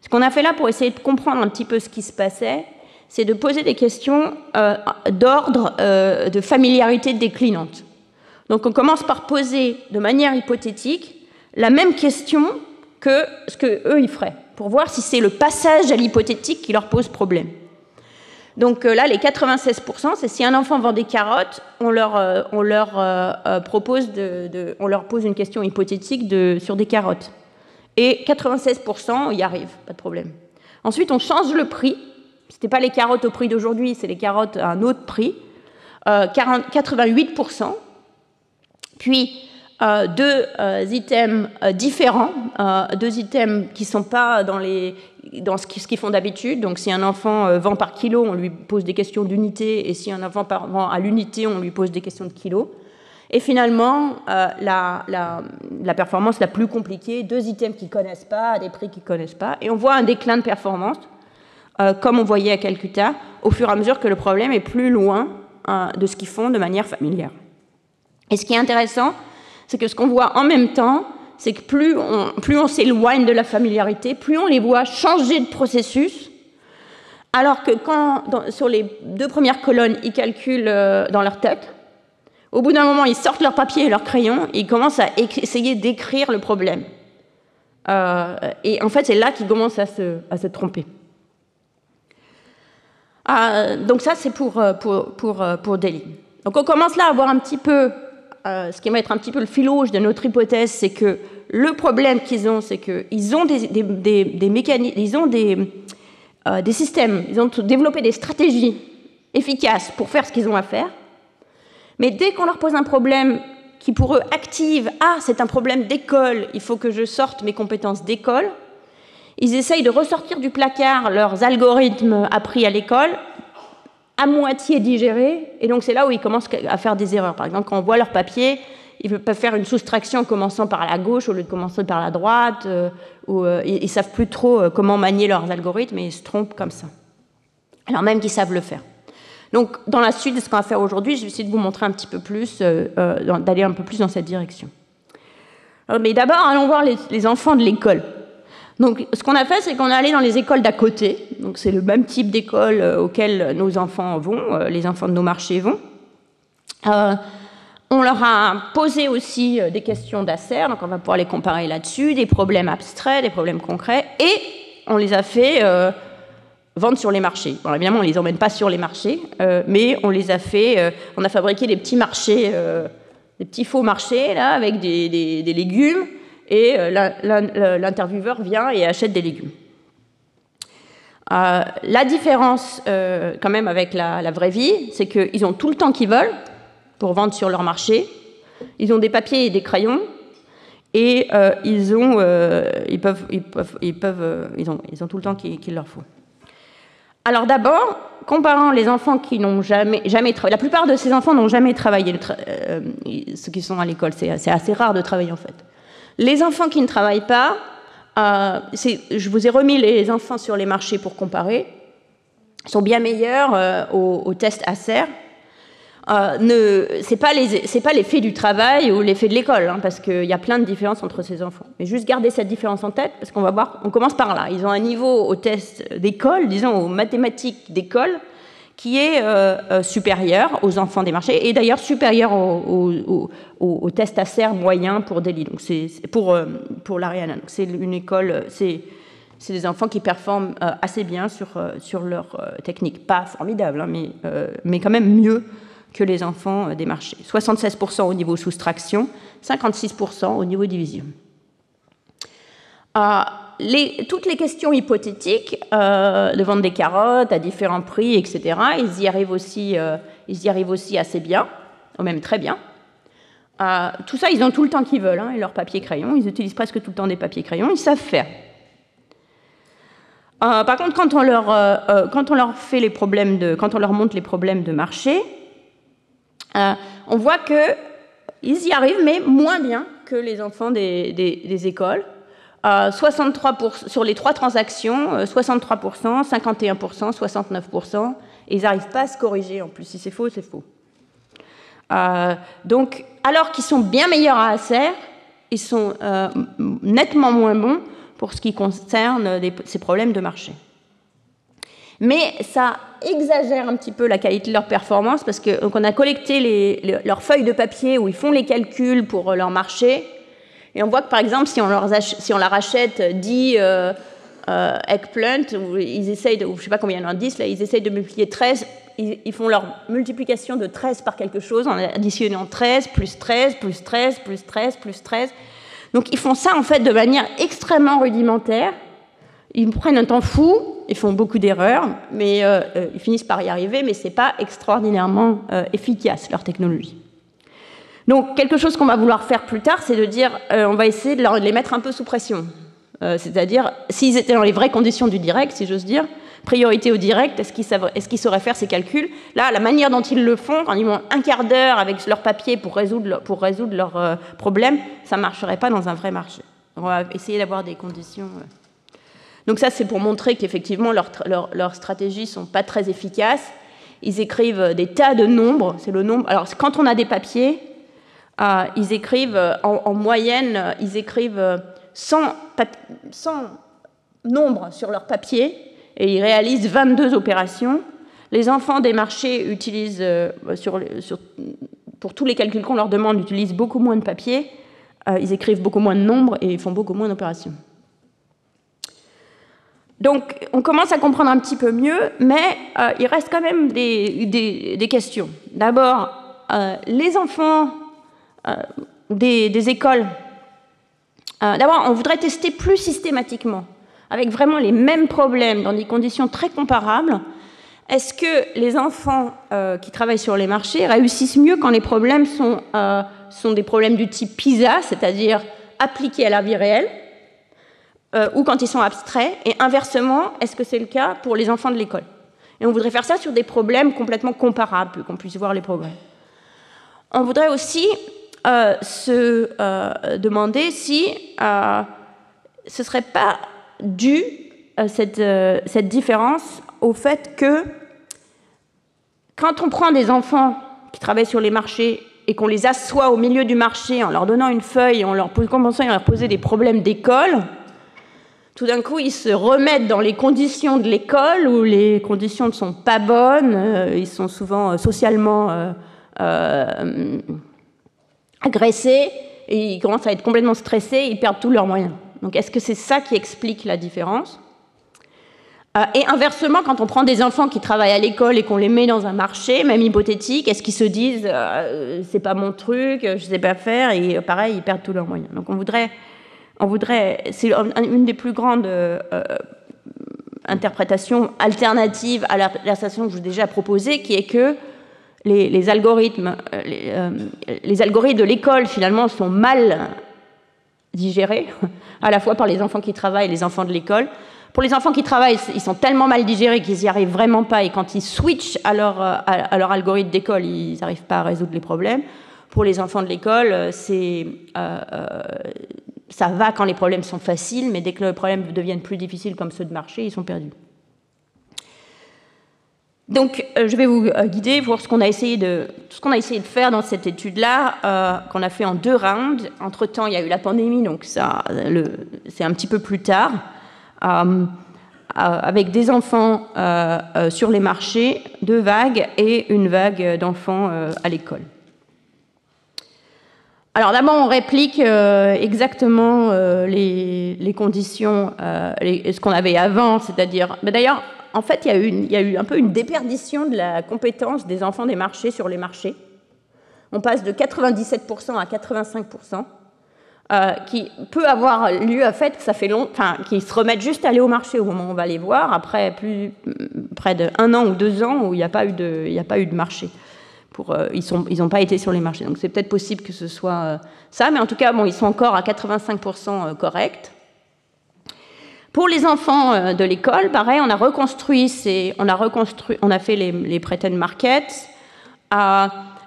Ce qu'on a fait là pour essayer de comprendre un petit peu ce qui se passait, c'est de poser des questions euh, d'ordre euh, de familiarité déclinante. Donc on commence par poser de manière hypothétique la même question que ce qu'eux, ils feraient, pour voir si c'est le passage à l'hypothétique qui leur pose problème. Donc là, les quatre-vingt-seize pour cent, c'est si un enfant vend des carottes, on leur, euh, on leur, euh, propose de, de, on leur pose une question hypothétique de, sur des carottes. Et quatre-vingt-seize pour cent y arrivent, pas de problème. Ensuite, on change le prix. Ce n'était pas les carottes au prix d'aujourd'hui, c'est les carottes à un autre prix. Euh, quarante, quatre-vingt-huit pour cent. Puis, Euh, deux euh, items euh, différents, euh, deux items qui ne sont pas dans, les, dans ce qu'ils font d'habitude. Donc, si un enfant euh, vend par kilo, on lui pose des questions d'unité, et si un enfant par, vend à l'unité, on lui pose des questions de kilo. Et finalement, euh, la, la, la performance la plus compliquée, deux items qu'ils ne connaissent pas, à des prix qu'ils ne connaissent pas. Et on voit un déclin de performance, euh, comme on voyait à Calcutta, au fur et à mesure que le problème est plus loin euh, de ce qu'ils font de manière familière. Et ce qui est intéressant, c'est que ce qu'on voit en même temps, c'est que plus on, plus on s'éloigne de la familiarité, plus on les voit changer de processus, alors que quand, dans, sur les deux premières colonnes, ils calculent dans leur tête, au bout d'un moment, ils sortent leur papier et leur crayon, et ils commencent à essayer d'écrire le problème. Euh, et en fait, c'est là qu'ils commencent à se, à se tromper. Euh, donc ça, c'est pour, pour, pour, pour Delhi. Donc on commence là à voir un petit peu... Euh, ce qui va être un petit peu le fil rouge de notre hypothèse, c'est que le problème qu'ils ont, c'est qu'ils ont des, des, des, des mécanismes, ils ont des, euh, des systèmes, ils ont développé des stratégies efficaces pour faire ce qu'ils ont à faire. Mais dès qu'on leur pose un problème qui pour eux active, ah, c'est un problème d'école, il faut que je sorte mes compétences d'école, ils essayent de ressortir du placard leurs algorithmes appris à l'école, à moitié digéré, et donc c'est là où ils commencent à faire des erreurs. Par exemple, quand on voit leur papier, ils ne peuvent pas faire une soustraction en commençant par la gauche au lieu de commencer par la droite, euh, ou, euh, ils ne savent plus trop comment manier leurs algorithmes, et ils se trompent comme ça, alors même qu'ils savent le faire. Donc, dans la suite de ce qu'on va faire aujourd'hui, je vais essayer de vous montrer un petit peu plus, euh, euh, d'aller un peu plus dans cette direction. Alors, mais d'abord, allons voir les, les enfants de l'école. Donc, ce qu'on a fait, c'est qu'on est allé dans les écoles d'à côté. Donc, c'est le même type d'école euh, auquel nos enfants vont, euh, les enfants de nos marchés vont. Euh, on leur a posé aussi euh, des questions d'A S E R, donc on va pouvoir les comparer là-dessus, des problèmes abstraits, des problèmes concrets, et on les a fait euh, vendre sur les marchés. Bon, évidemment, on ne les emmène pas sur les marchés, euh, mais on les a fait, euh, on a fabriqué des petits marchés, euh, des petits faux marchés, là, avec des, des, des légumes. Et l'intervieweur vient et achète des légumes. Euh, la différence, euh, quand même, avec la, la vraie vie, c'est qu'ils ont tout le temps qu'ils veulent pour vendre sur leur marché. Ils ont des papiers et des crayons, et euh, ils ont, euh, ils peuvent, ils peuvent, ils peuvent, euh, ils ont, ils ont tout le temps qu'il qu'il leur faut. Alors d'abord, comparant les enfants qui n'ont jamais, jamais travaillé, la plupart de ces enfants n'ont jamais travaillé, euh, ceux qui sont à l'école, c'est assez rare de travailler en fait. Les enfants qui ne travaillent pas, euh, je vous ai remis les enfants sur les marchés pour comparer, sont bien meilleurs euh, aux, aux tests A S E R. Euh, ce n'est pas, pas l'effet du travail ou l'effet de l'école, hein, parce qu'il y a plein de différences entre ces enfants. Mais juste garder cette différence en tête, parce qu'on va voir, on commence par là. Ils ont un niveau aux tests d'école, disons aux mathématiques d'école, qui est euh, euh, supérieur aux enfants des marchés, et d'ailleurs supérieur aux au, au, au tests A S E R moyens pour Delhi, donc c'est pour, euh, pour l'Ariana. C'est une école, c'est des enfants qui performent euh, assez bien sur, euh, sur leur euh, technique. Pas formidable, hein, mais, euh, mais quand même mieux que les enfants euh, des marchés. soixante-seize pour cent au niveau soustraction, cinquante-six pour cent au niveau division. Euh, Les, toutes les questions hypothétiques, euh, de vendre des carottes à différents prix, et cetera, ils y arrivent aussi, euh, ils y arrivent aussi assez bien, ou même très bien. Euh, tout ça, ils ont tout le temps qu'ils veulent, hein, et leurs papiers crayons, ils utilisent presque tout le temps des papiers crayons, ils savent faire. Euh, par contre, quand on, leur, euh, quand on leur fait les problèmes de, quand on leur montre les problèmes de marché, euh, on voit qu'ils y arrivent, mais moins bien que les enfants des, des, des écoles. Euh, soixante-trois pour cent, sur les trois transactions, euh, soixante-trois pour cent, cinquante et un pour cent, soixante-neuf pour cent, et ils n'arrivent pas à se corriger en plus. Si c'est faux, c'est faux. Euh, donc, alors qu'ils sont bien meilleurs à ASER, ils sont euh, nettement moins bons pour ce qui concerne les, ces problèmes de marché. Mais ça exagère un petit peu la qualité de leur performance, parce qu'on a collecté les, les, leurs feuilles de papier où ils font les calculs pour leur marché, et on voit que, par exemple, si on leur, ach, si on leur achète dix euh, euh, eggplants, ou ils essayent de, ou je ne sais pas combien il y en a, dix, là, ils essayent de multiplier treize, ils font leur multiplication de treize par quelque chose en additionnant treize, plus treize, plus treize, plus treize, plus treize. Donc ils font ça en fait de manière extrêmement rudimentaire. Ils prennent un temps fou, ils font beaucoup d'erreurs, mais euh, ils finissent par y arriver, mais ce n'est pas extraordinairement euh, efficace, leur technologie. Donc quelque chose qu'on va vouloir faire plus tard, c'est de dire, euh, on va essayer de, leur, de les mettre un peu sous pression. Euh, C'est-à-dire, s'ils étaient dans les vraies conditions du direct, si j'ose dire, priorité au direct, est-ce qu'ils est-ce qu'ils sauraient faire ces calculs? Là, la manière dont ils le font, quand ils ont un quart d'heure avec leur papier pour résoudre, pour résoudre leur euh, problème, ça ne marcherait pas dans un vrai marché. On va essayer d'avoir des conditions... Euh. Donc ça, c'est pour montrer qu'effectivement, leurs leur, leur stratégies ne sont pas très efficaces. Ils écrivent des tas de nombres. C'est le nombre... Alors, quand on a des papiers, euh, ils écrivent, euh, en, en moyenne, ils écrivent euh, cent, cent nombres sur leur papier, et ils réalisent vingt-deux opérations. Les enfants des marchés utilisent, euh, sur, sur, pour tous les calculs qu'on leur demande, utilisent beaucoup moins de papier, euh, ils écrivent beaucoup moins de nombres et ils font beaucoup moins d'opérations. Donc, on commence à comprendre un petit peu mieux, mais euh, il reste quand même des, des, des questions. D'abord, euh, les enfants euh, des, des écoles, euh, d'abord, on voudrait tester plus systématiquement, avec vraiment les mêmes problèmes, dans des conditions très comparables, est-ce que les enfants euh, qui travaillent sur les marchés réussissent mieux quand les problèmes sont, euh, sont des problèmes du type PISA, c'est-à-dire appliqués à la vie réelle, euh, ou quand ils sont abstraits, et inversement, est-ce que c'est le cas pour les enfants de l'école? Et on voudrait faire ça sur des problèmes complètement comparables, qu'on puisse voir les progrès. On voudrait aussi euh, se euh, demander si euh, ce ne serait pas due à cette, euh, cette différence au fait que quand on prend des enfants qui travaillent sur les marchés et qu'on les assoit au milieu du marché en leur donnant une feuille et en leur commençant à leur poser des problèmes d'école, tout d'un coup ils se remettent dans les conditions de l'école où les conditions ne sont pas bonnes, euh, ils sont souvent euh, socialement euh, euh, agressés et ils commencent à être complètement stressés, ils perdent tous leurs moyens. Donc, est-ce que c'est ça qui explique la différence? euh, Et inversement, quand on prend des enfants qui travaillent à l'école et qu'on les met dans un marché, même hypothétique, est-ce qu'ils se disent euh, « c'est pas mon truc, je sais pas faire » et pareil, ils perdent tous leurs moyens. Donc, on voudrait... On voudrait c'est une des plus grandes euh, interprétations alternatives à la, la station que je vous ai déjà proposée, qui est que les, les algorithmes, les, euh, les algorithmes de l'école, finalement, sont mal... digérés, à la fois par les enfants qui travaillent et les enfants de l'école. Pour les enfants qui travaillent, ils sont tellement mal digérés qu'ils n'y arrivent vraiment pas, et quand ils switchent à leur, à leur algorithme d'école, ils n'arrivent pas à résoudre les problèmes. Pour les enfants de l'école, c'est, euh, euh, ça va quand les problèmes sont faciles, mais dès que les problèmes deviennent plus difficiles, comme ceux de marché, ils sont perdus. Donc, euh, je vais vous euh, guider pour ce qu'on a essayé de, ce qu'on a essayé de faire dans cette étude-là, euh, qu'on a fait en deux rounds. Entre-temps, il y a eu la pandémie, donc ça, c'est un petit peu plus tard, euh, euh, avec des enfants euh, euh, sur les marchés, deux vagues et une vague d'enfants euh, à l'école. Alors d'abord, on réplique euh, exactement euh, les, les conditions, euh, les, ce qu'on avait avant, c'est-à-dire... Mais d'ailleurs, en fait, il y, a eu une, il y a eu un peu une déperdition de la compétence des enfants des marchés sur les marchés. On passe de quatre-vingt-dix-sept pour cent à quatre-vingt-cinq pour cent, euh, qui peut avoir lieu à fait que ça fait long, enfin, qu'ils se remettent juste à aller au marché au moment où on va les voir, après plus, près d'un an ou deux ans où il n'y a pas eu de, il n'y a pas eu de marché. Pour, euh, ils n'ont ils ont pas été sur les marchés. Donc c'est peut-être possible que ce soit euh, ça, mais en tout cas, bon, ils sont encore à quatre-vingt-cinq pour cent corrects. Pour les enfants euh, de l'école, pareil, on a reconstruit, ces, on, a reconstruit on a fait les, les pretend markets, euh,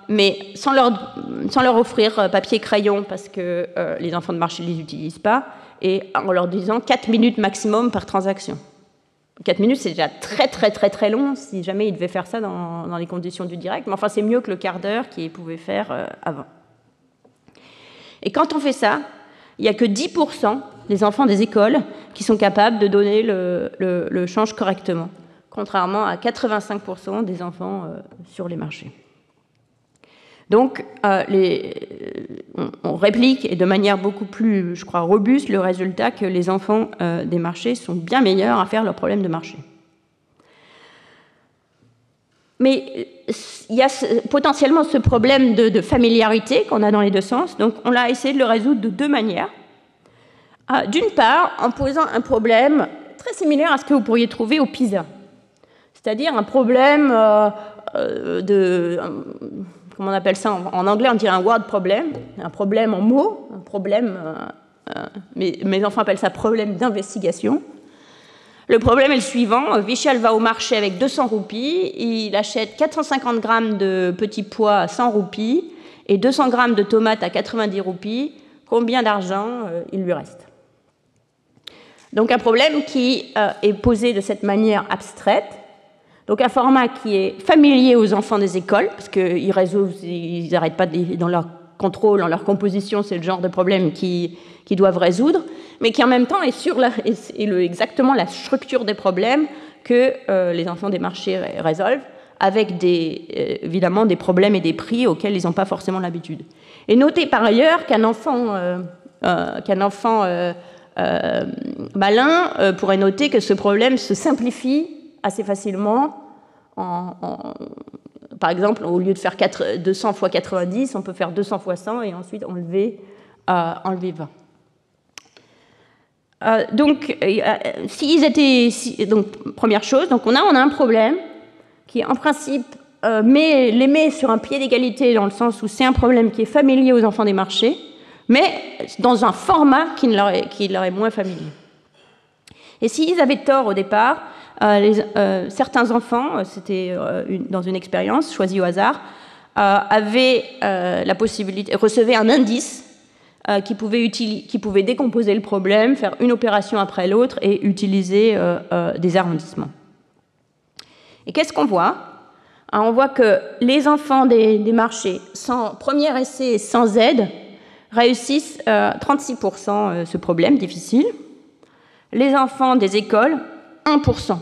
mais sans leur, sans leur offrir papier et crayon, parce que euh, les enfants de marché ne les utilisent pas, et en leur disant quatre minutes maximum par transaction. quatre minutes, c'est déjà très, très, très, très long si jamais ils devaient faire ça dans, dans les conditions du direct. Mais enfin, c'est mieux que le quart d'heure qu'ils pouvaient faire euh, avant. Et quand on fait ça, il n'y a que dix pour cent des enfants des écoles qui sont capables de donner le, le, le change correctement, contrairement à quatre-vingt-cinq pour cent des enfants euh, sur les marchés. Donc, euh, les, on, on réplique, et de manière beaucoup plus, je crois, robuste, le résultat que les enfants euh, des marchés sont bien meilleurs à faire leurs problèmes de marché. Mais il y a ce, potentiellement ce problème de, de familiarité qu'on a dans les deux sens, donc on a essayé de le résoudre de deux manières. Euh, D'une part, en posant un problème très similaire à ce que vous pourriez trouver au PISA, c'est-à-dire un problème euh, euh, de... Euh, comment on appelle ça en anglais, on dirait un word problem, un problème en mots, un problème, euh, euh, mes, mes enfants appellent ça problème d'investigation. Le problème est le suivant, Vichal va au marché avec deux cents roupies, il achète quatre cent cinquante grammes de petits pois à cent roupies et deux cents grammes de tomates à quatre-vingt-dix roupies, combien d'argent euh, il lui reste? Donc un problème qui euh, est posé de cette manière abstraite. Donc un format qui est familier aux enfants des écoles, parce qu'ils résolvent, ils n'arrêtent pas de, dans leur contrôle, dans leur composition, c'est le genre de problème qu'ils qu'ils doivent résoudre, mais qui en même temps est, sur la, est, est le, exactement la structure des problèmes que euh, les enfants des marchés ré résolvent, avec des, euh, évidemment des problèmes et des prix auxquels ils n'ont pas forcément l'habitude. Et notez par ailleurs qu'un enfant, euh, euh, qu'un enfant euh, euh, malin euh, pourrait noter que ce problème se simplifie assez facilement. En, en, par exemple, au lieu de faire deux cents fois quatre-vingt-dix, on peut faire deux cents fois cent et ensuite enlever, euh, enlever vingt. Euh, donc, euh, s'ils étaient, si, donc, première chose, donc on, a, on a un problème qui, en principe, euh, met, les met sur un pied d'égalité dans le sens où c'est un problème qui est familier aux enfants des marchés, mais dans un format qui, ne leur, est, qui leur est moins familier. Et s'ils avaient tort au départ, Euh, les, euh, certains enfants, c'était euh, dans une expérience choisie au hasard, euh, avaient euh, la possibilité, recevaient un indice euh, qui, pouvait qui pouvait décomposer le problème, faire une opération après l'autre et utiliser euh, euh, des arrondissements. Et qu'est-ce qu'on voit? Alors, on voit que les enfants des, des marchés, sans premier essai, sans aide, réussissent euh, trente-six pour cent ce problème difficile. Les enfants des écoles, un pour cent.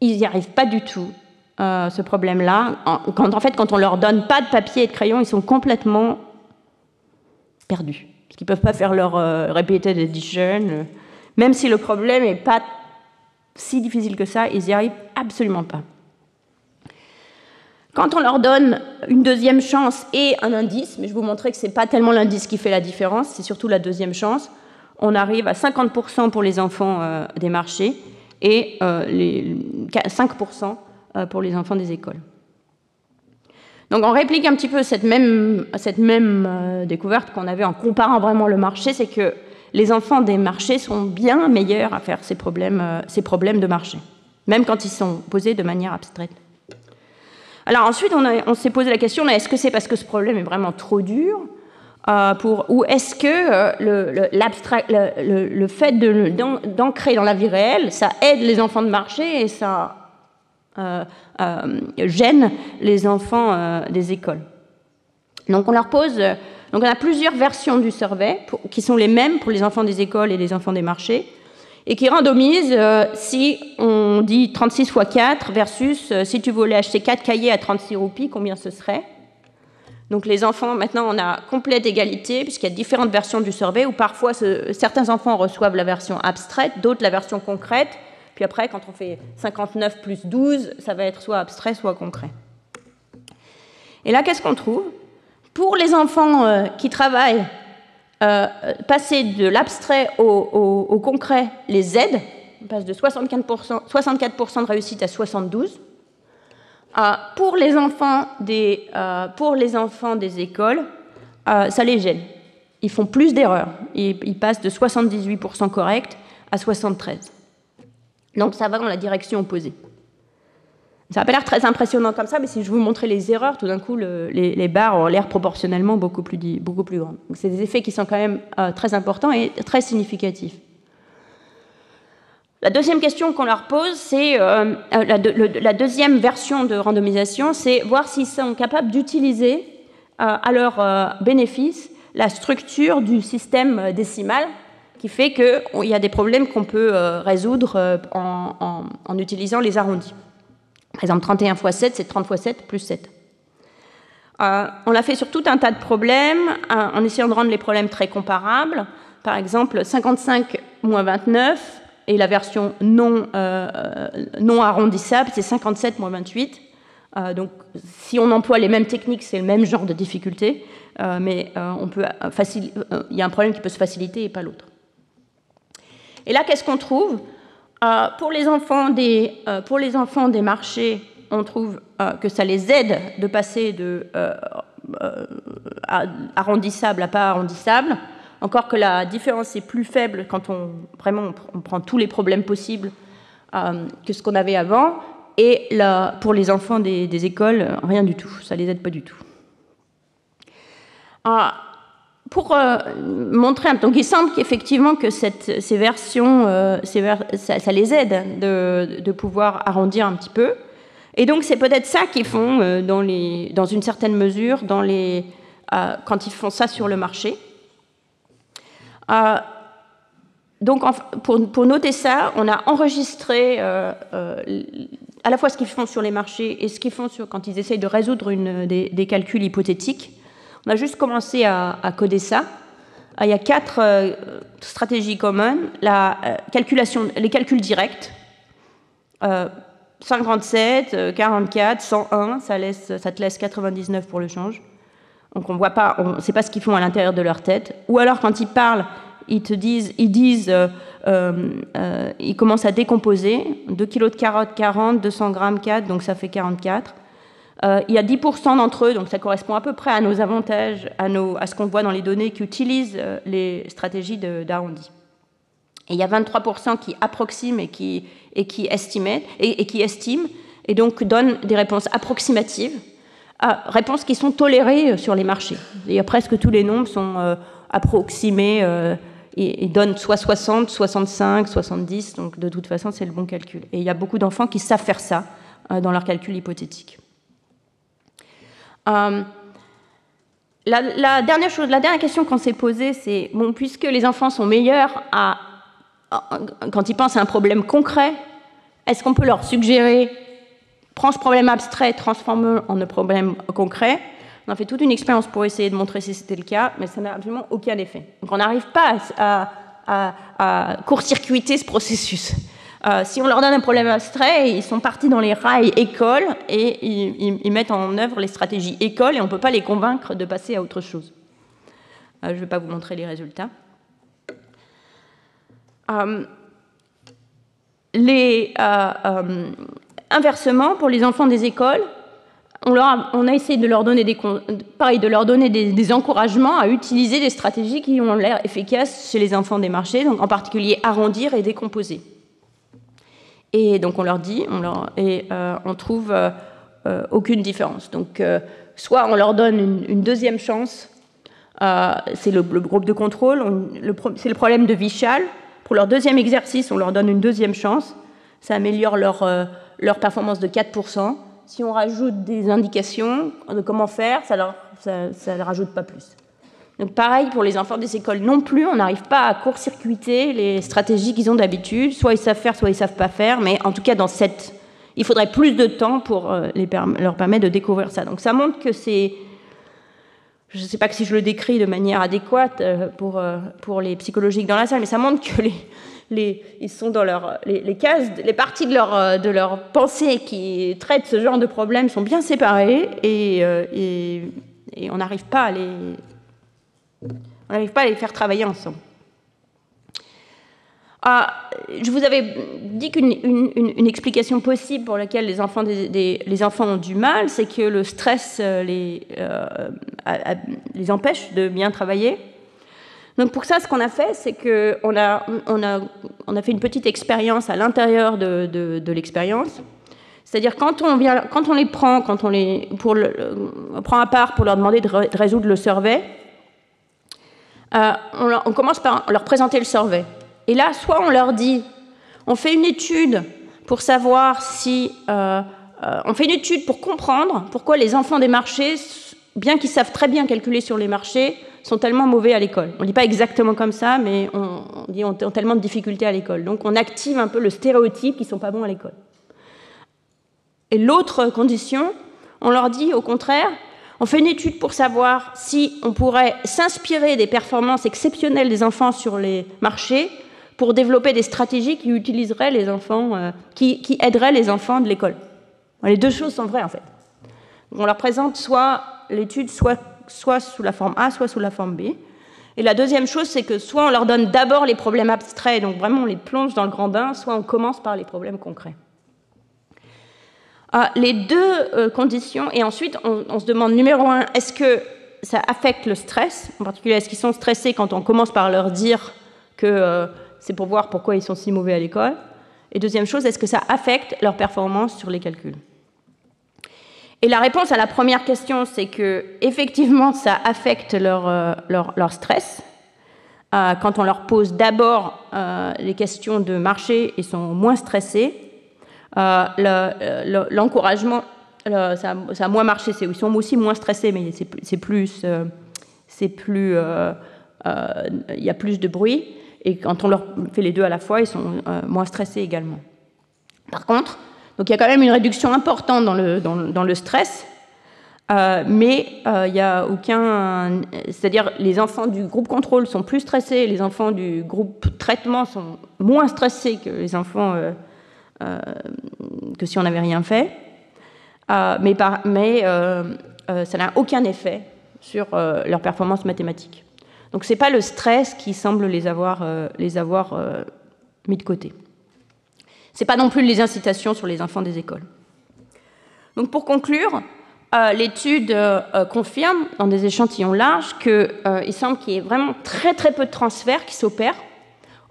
Ils n'y arrivent pas du tout, euh, ce problème-là. En, en fait, quand on ne leur donne pas de papier et de crayon, ils sont complètement perdus. Parce qu'ils ne peuvent pas faire leur euh, repeated edition. Euh, même si le problème n'est pas si difficile que ça, ils n'y arrivent absolument pas. Quand on leur donne une deuxième chance et un indice, mais je vous montrais que ce n'est pas tellement l'indice qui fait la différence, c'est surtout la deuxième chance, on arrive à cinquante pour cent pour les enfants euh, des marchés, et euh, les cinq pour cent pour les enfants des écoles. Donc on réplique un petit peu cette même, cette même euh, découverte qu'on avait en comparant vraiment le marché, c'est que les enfants des marchés sont bien meilleurs à faire ces problèmes, euh, ces problèmes de marché, même quand ils sont posés de manière abstraite. Alors ensuite, on, on s'est posé la question, est-ce que c'est parce que ce problème est vraiment trop dur ? Euh, pour, ou est-ce que euh, le, le, le, le fait d'ancrer dans la vie réelle, ça aide les enfants de marché et ça euh, euh, gêne les enfants euh, des écoles? Donc on leur pose, euh, donc on a plusieurs versions du survey pour, qui sont les mêmes pour les enfants des écoles et les enfants des marchés et qui randomisent euh, si on dit trente-six fois quatre versus euh, si tu voulais acheter quatre cahiers à trente-six roupies, combien ce serait? Donc les enfants, maintenant, on a complète égalité, puisqu'il y a différentes versions du survey, où parfois ce, certains enfants reçoivent la version abstraite, d'autres la version concrète, puis après, quand on fait cinquante-neuf plus douze, ça va être soit abstrait, soit concret. Et là, qu'est-ce qu'on trouve? Pour les enfants euh, qui travaillent, euh, passer de l'abstrait au, au, au concret, les aides, on passe de soixante-quatre pour cent, soixante-quatre pour cent de réussite à soixante-douze pour cent. Euh, pour, les enfants des, euh, pour les enfants des écoles, euh, ça les gêne. Ils font plus d'erreurs. Ils, ils passent de soixante-dix-huit pour cent correct à soixante-treize pour cent. Donc ça va dans la direction opposée. Ça n'a pas l'air très impressionnant comme ça, mais si je vous montrais les erreurs, tout d'un coup, le, les, les barres ont l'air proportionnellement beaucoup plus, beaucoup plus grandes. Donc c'est des effets qui sont quand même euh, très importants et très significatifs. La deuxième question qu'on leur pose, c'est euh, la, de, le, la deuxième version de randomisation, c'est voir s'ils sont capables d'utiliser euh, à leur euh, bénéfice la structure du système décimal, qui fait qu'il y a des problèmes qu'on peut euh, résoudre euh, en, en, en utilisant les arrondis. Par exemple, trente et un fois sept, c'est trente fois sept plus sept. Euh, on l'a fait sur tout un tas de problèmes, euh, en essayant de rendre les problèmes très comparables. Par exemple, cinquante-cinq moins vingt-neuf, et la version non, euh, non arrondissable, c'est cinquante-sept moins vingt-huit. Euh, donc, si on emploie les mêmes techniques, c'est le même genre de difficulté, euh, mais euh, on peut facil... euh, y a un problème qui peut se faciliter et pas l'autre. Et là, qu'est-ce qu'on trouve ? Euh, pour, les enfants des, euh, pour les enfants des marchés, on trouve euh, que ça les aide de passer de euh, euh, à arrondissable à pas arrondissable, encore que la différence est plus faible quand on, vraiment, on, pr on prend tous les problèmes possibles euh, que ce qu'on avait avant, et là, pour les enfants des, des écoles, rien du tout, ça les aide pas du tout. Ah, Pour euh, montrer, donc il semble qu'effectivement que cette, ces versions, euh, ces ver ça, ça les aide de, de pouvoir arrondir un petit peu. Et donc c'est peut-être ça qu'ils font euh, dans, les, dans une certaine mesure dans les, euh, quand ils font ça sur le marché. Euh, donc en, pour, pour noter ça, on a enregistré euh, euh, à la fois ce qu'ils font sur les marchés et ce qu'ils font sur, quand ils essayent de résoudre une, des, des calculs hypothétiques. On a juste commencé à, à coder ça. Il y a quatre euh, stratégies communes. La, euh, calculation, les calculs directs, euh, cinquante-sept, quarante-quatre, cent un, ça, laisse, ça te laisse quatre-vingt-dix-neuf pour le change. Donc on voit pas, on ne sait pas ce qu'ils font à l'intérieur de leur tête. Ou alors quand ils parlent, ils te disent, ils disent, euh, euh, ils commencent à décomposer. deux kilos de carottes, quarante, deux cents grammes, quatre, donc ça fait quarante-quatre. Euh, il y a dix pour cent d'entre eux, donc ça correspond à peu près à nos avantages, à, nos, à ce qu'on voit dans les données, qui utilisent euh, les stratégies d'arrondi. Et il y a vingt-trois pour cent qui approximent et qui, et qui estiment, et, et qui estiment, et donc donnent des réponses approximatives, euh, réponses qui sont tolérées sur les marchés. Et presque tous les nombres sont euh, approximés euh, et, et donnent soit soixante, soixante-cinq, soixante-dix, donc de toute façon c'est le bon calcul. Et il y a beaucoup d'enfants qui savent faire ça euh, dans leurs calculs hypothétiques. Euh, la, la, dernière chose, la dernière question qu'on s'est posée, c'est bon, puisque les enfants sont meilleurs à, à, quand ils pensent à un problème concret, est-ce qu'on peut leur suggérer prends ce problème abstrait, transforme-le en un problème concret? On a fait toute une expérience pour essayer de montrer si c'était le cas, mais ça n'a absolument aucun effet. Donc on n'arrive pas à, à, à, à court-circuiter ce processus. Euh, si on leur donne un problème abstrait, ils sont partis dans les rails école et ils, ils, ils mettent en œuvre les stratégies école et on ne peut pas les convaincre de passer à autre chose. Euh, je ne vais pas vous montrer les résultats. Euh, les, euh, euh, inversement, pour les enfants des écoles, on, leur a, on a essayé de leur donner, des, pareil, de leur donner des, des encouragements à utiliser des stratégies qui ont l'air efficaces chez les enfants des marchés, donc en particulier arrondir et décomposer. Et donc on leur dit, on leur, et euh, on trouve euh, euh, aucune différence. Donc euh, soit on leur donne une, une deuxième chance, euh, c'est le, le groupe de contrôle, c'est le problème de Vichal. Pour leur deuxième exercice, on leur donne une deuxième chance, ça améliore leur, euh, leur performance de quatre pour cent. Si on rajoute des indications de comment faire, ça leur, ça, ça leur rajoute pas plus. Donc pareil, pour les enfants des écoles non plus, on n'arrive pas à court-circuiter les stratégies qu'ils ont d'habitude. Soit ils savent faire, soit ils ne savent pas faire. Mais en tout cas, dans cette... il faudrait plus de temps pour les perm... leur permettre de découvrir ça. Donc ça montre que c'est... Je ne sais pas si je le décris de manière adéquate pour, pour les psychologiques dans la salle, mais ça montre que les, les, ils sont dans leur, les, les cases, les parties de leur, de leur pensée qui traitent ce genre de problème sont bien séparées et, et, et on n'arrive pas à les... On n'arrive pas à les faire travailler ensemble. Ah, je vous avais dit qu'une une, une, une explication possible pour laquelle les enfants, des, des, les enfants ont du mal, c'est que le stress les, euh, a, a, les empêche de bien travailler. Donc pour ça, ce qu'on a fait, c'est qu'on a, on a, on a fait une petite expérience à l'intérieur de, de, de l'expérience. C'est-à-dire quand on, vient, quand on les prend, quand on les pour le, on prend à part pour leur demander de, ré, de résoudre le survey, euh, on, leur, on commence par leur présenter le survey. Et là, soit on leur dit, on fait une étude pour savoir si, euh, euh, on fait une étude pour comprendre pourquoi les enfants des marchés, bien qu'ils savent très bien calculer sur les marchés, sont tellement mauvais à l'école. On ne dit pas exactement comme ça, mais on, on dit ont on tellement de difficultés à l'école. Donc on active un peu le stéréotype qu'ils ne sont pas bons à l'école. Et l'autre condition, on leur dit au contraire, on fait une étude pour savoir si on pourrait s'inspirer des performances exceptionnelles des enfants sur les marchés pour développer des stratégies qui utiliseraient les enfants, euh, qui, qui aideraient les enfants de l'école. Les deux choses sont vraies en fait. On leur présente soit l'étude, soit, soit sous la forme A, soit sous la forme B. Et la deuxième chose, c'est que soit on leur donne d'abord les problèmes abstraits, donc vraiment on les plonge dans le grand bain, soit on commence par les problèmes concrets. Euh, les deux euh, conditions, et ensuite on, on se demande numéro un, est-ce que ça affecte le stress? En particulier, est-ce qu'ils sont stressés quand on commence par leur dire que... Euh, c'est pour voir pourquoi ils sont si mauvais à l'école. Et deuxième chose, est-ce que ça affecte leur performance sur les calculs? Et la réponse à la première question, c'est que effectivement, ça affecte leur, euh, leur, leur stress. Euh, quand on leur pose d'abord euh, les questions de marché, ils sont moins stressés. Euh, l'encouragement, le, le, ça, ça a moins marché. Ils sont aussi moins stressés, mais c'est plus... Euh, c'est plus euh, euh, il y a plus de bruit. Et quand on leur fait les deux à la fois, ils sont euh, moins stressés également. Par contre, donc il y a quand même une réduction importante dans le, dans le, dans le stress, euh, mais euh, il n'y a aucun... C'est-à-dire les enfants du groupe contrôle sont plus stressés, les enfants du groupe traitement sont moins stressés que les enfants euh, euh, que si on n'avait rien fait. Euh, mais par, mais euh, euh, ça n'a aucun effet sur euh, leur performance mathématique. Donc, ce n'est pas le stress qui semble les avoir, euh, les avoir euh, mis de côté. Ce n'est pas non plus les incitations sur les enfants des écoles. Donc, pour conclure, euh, l'étude euh, confirme, dans des échantillons larges, qu'il euh, semble qu'il y ait vraiment très, très peu de transferts qui s'opèrent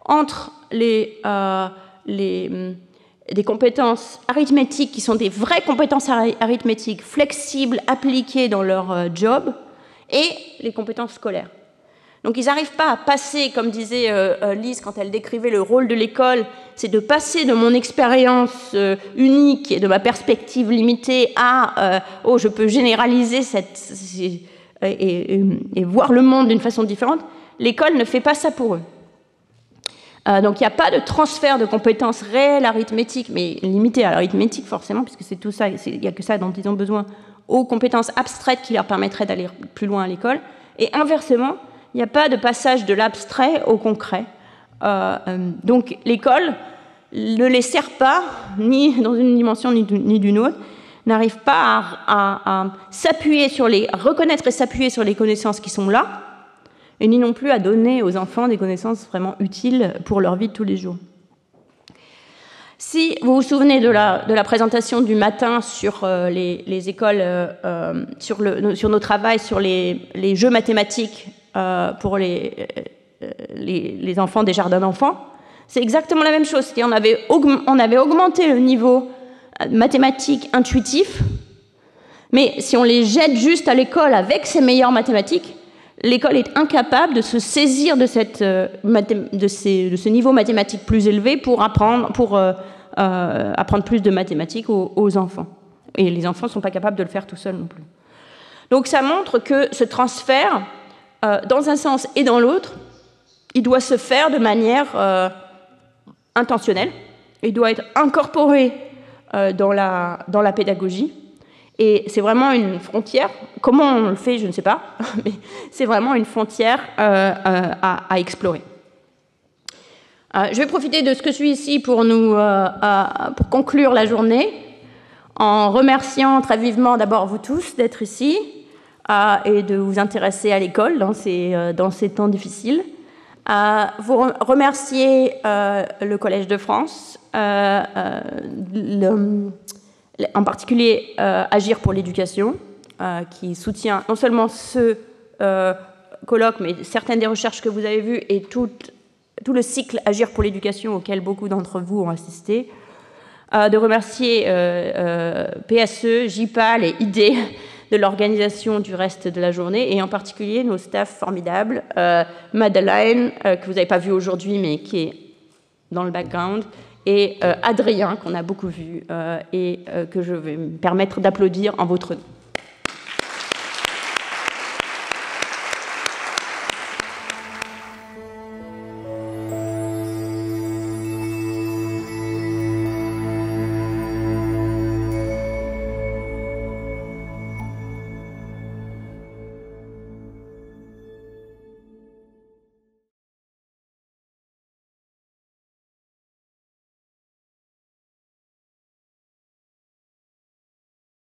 entre les, euh, les, des compétences arithmétiques, qui sont des vraies compétences arithmétiques, flexibles, appliquées dans leur euh, job, et les compétences scolaires. Donc ils n'arrivent pas à passer, comme disait euh, Lise quand elle décrivait le rôle de l'école, c'est de passer de mon expérience euh, unique et de ma perspective limitée à euh, « oh, je peux généraliser cette, et, et, et voir le monde d'une façon différente », l'école ne fait pas ça pour eux. Euh, donc il n'y a pas de transfert de compétences réelles arithmétiques, mais limitées à l'arithmétique forcément, puisque c'est tout ça, il n'y a que ça dont ils ont besoin, aux compétences abstraites qui leur permettraient d'aller plus loin à l'école, et inversement, il n'y a pas de passage de l'abstrait au concret. Euh, donc l'école ne les sert pas, ni dans une dimension ni d'une autre, n'arrive pas à, à, à s'appuyer sur les, à reconnaître et s'appuyer sur les connaissances qui sont là, et ni non plus à donner aux enfants des connaissances vraiment utiles pour leur vie de tous les jours. Si vous vous souvenez de la, de la présentation du matin sur euh, les, les écoles, euh, sur, le, sur nos travaux, sur les, les jeux mathématiques, Euh, pour les, euh, les, les enfants des jardins d'enfants, c'est exactement la même chose. C'est-à-dire on avait, on avait augmenté le niveau mathématique intuitif, mais si on les jette juste à l'école avec ses meilleures mathématiques, l'école est incapable de se saisir de, cette, euh, de, ces, de ce niveau mathématique plus élevé pour apprendre, pour, euh, euh, apprendre plus de mathématiques aux, aux enfants. Et les enfants ne sont pas capables de le faire tout seuls non plus. Donc ça montre que ce transfert, Euh, dans un sens et dans l'autre, il doit se faire de manière euh, intentionnelle, il doit être incorporé euh, dans, la, dans la pédagogie, et c'est vraiment une frontière, comment on le fait, je ne sais pas, mais c'est vraiment une frontière euh, euh, à, à explorer. Euh, je vais profiter de ce que je suis ici pour, nous, euh, à, pour conclure la journée, en remerciant très vivement d'abord vous tous d'être ici, et de vous intéresser à l'école dans ces, dans ces temps difficiles. Euh, vous remerciez euh, le Collège de France, euh, euh, le, le, en particulier euh, Agir pour l'éducation, euh, qui soutient non seulement ce euh, colloque, mais certaines des recherches que vous avez vues et tout, tout le cycle Agir pour l'éducation auquel beaucoup d'entre vous ont assisté, euh, de remercier euh, euh, P S E, J-P A L et I D de l'organisation du reste de la journée, et en particulier nos staffs formidables, euh, Madeleine, euh, que vous n'avez pas vue aujourd'hui, mais qui est dans le background, et euh, Adrien, qu'on a beaucoup vu, euh, et euh, que je vais me permettre d'applaudir en votre nom.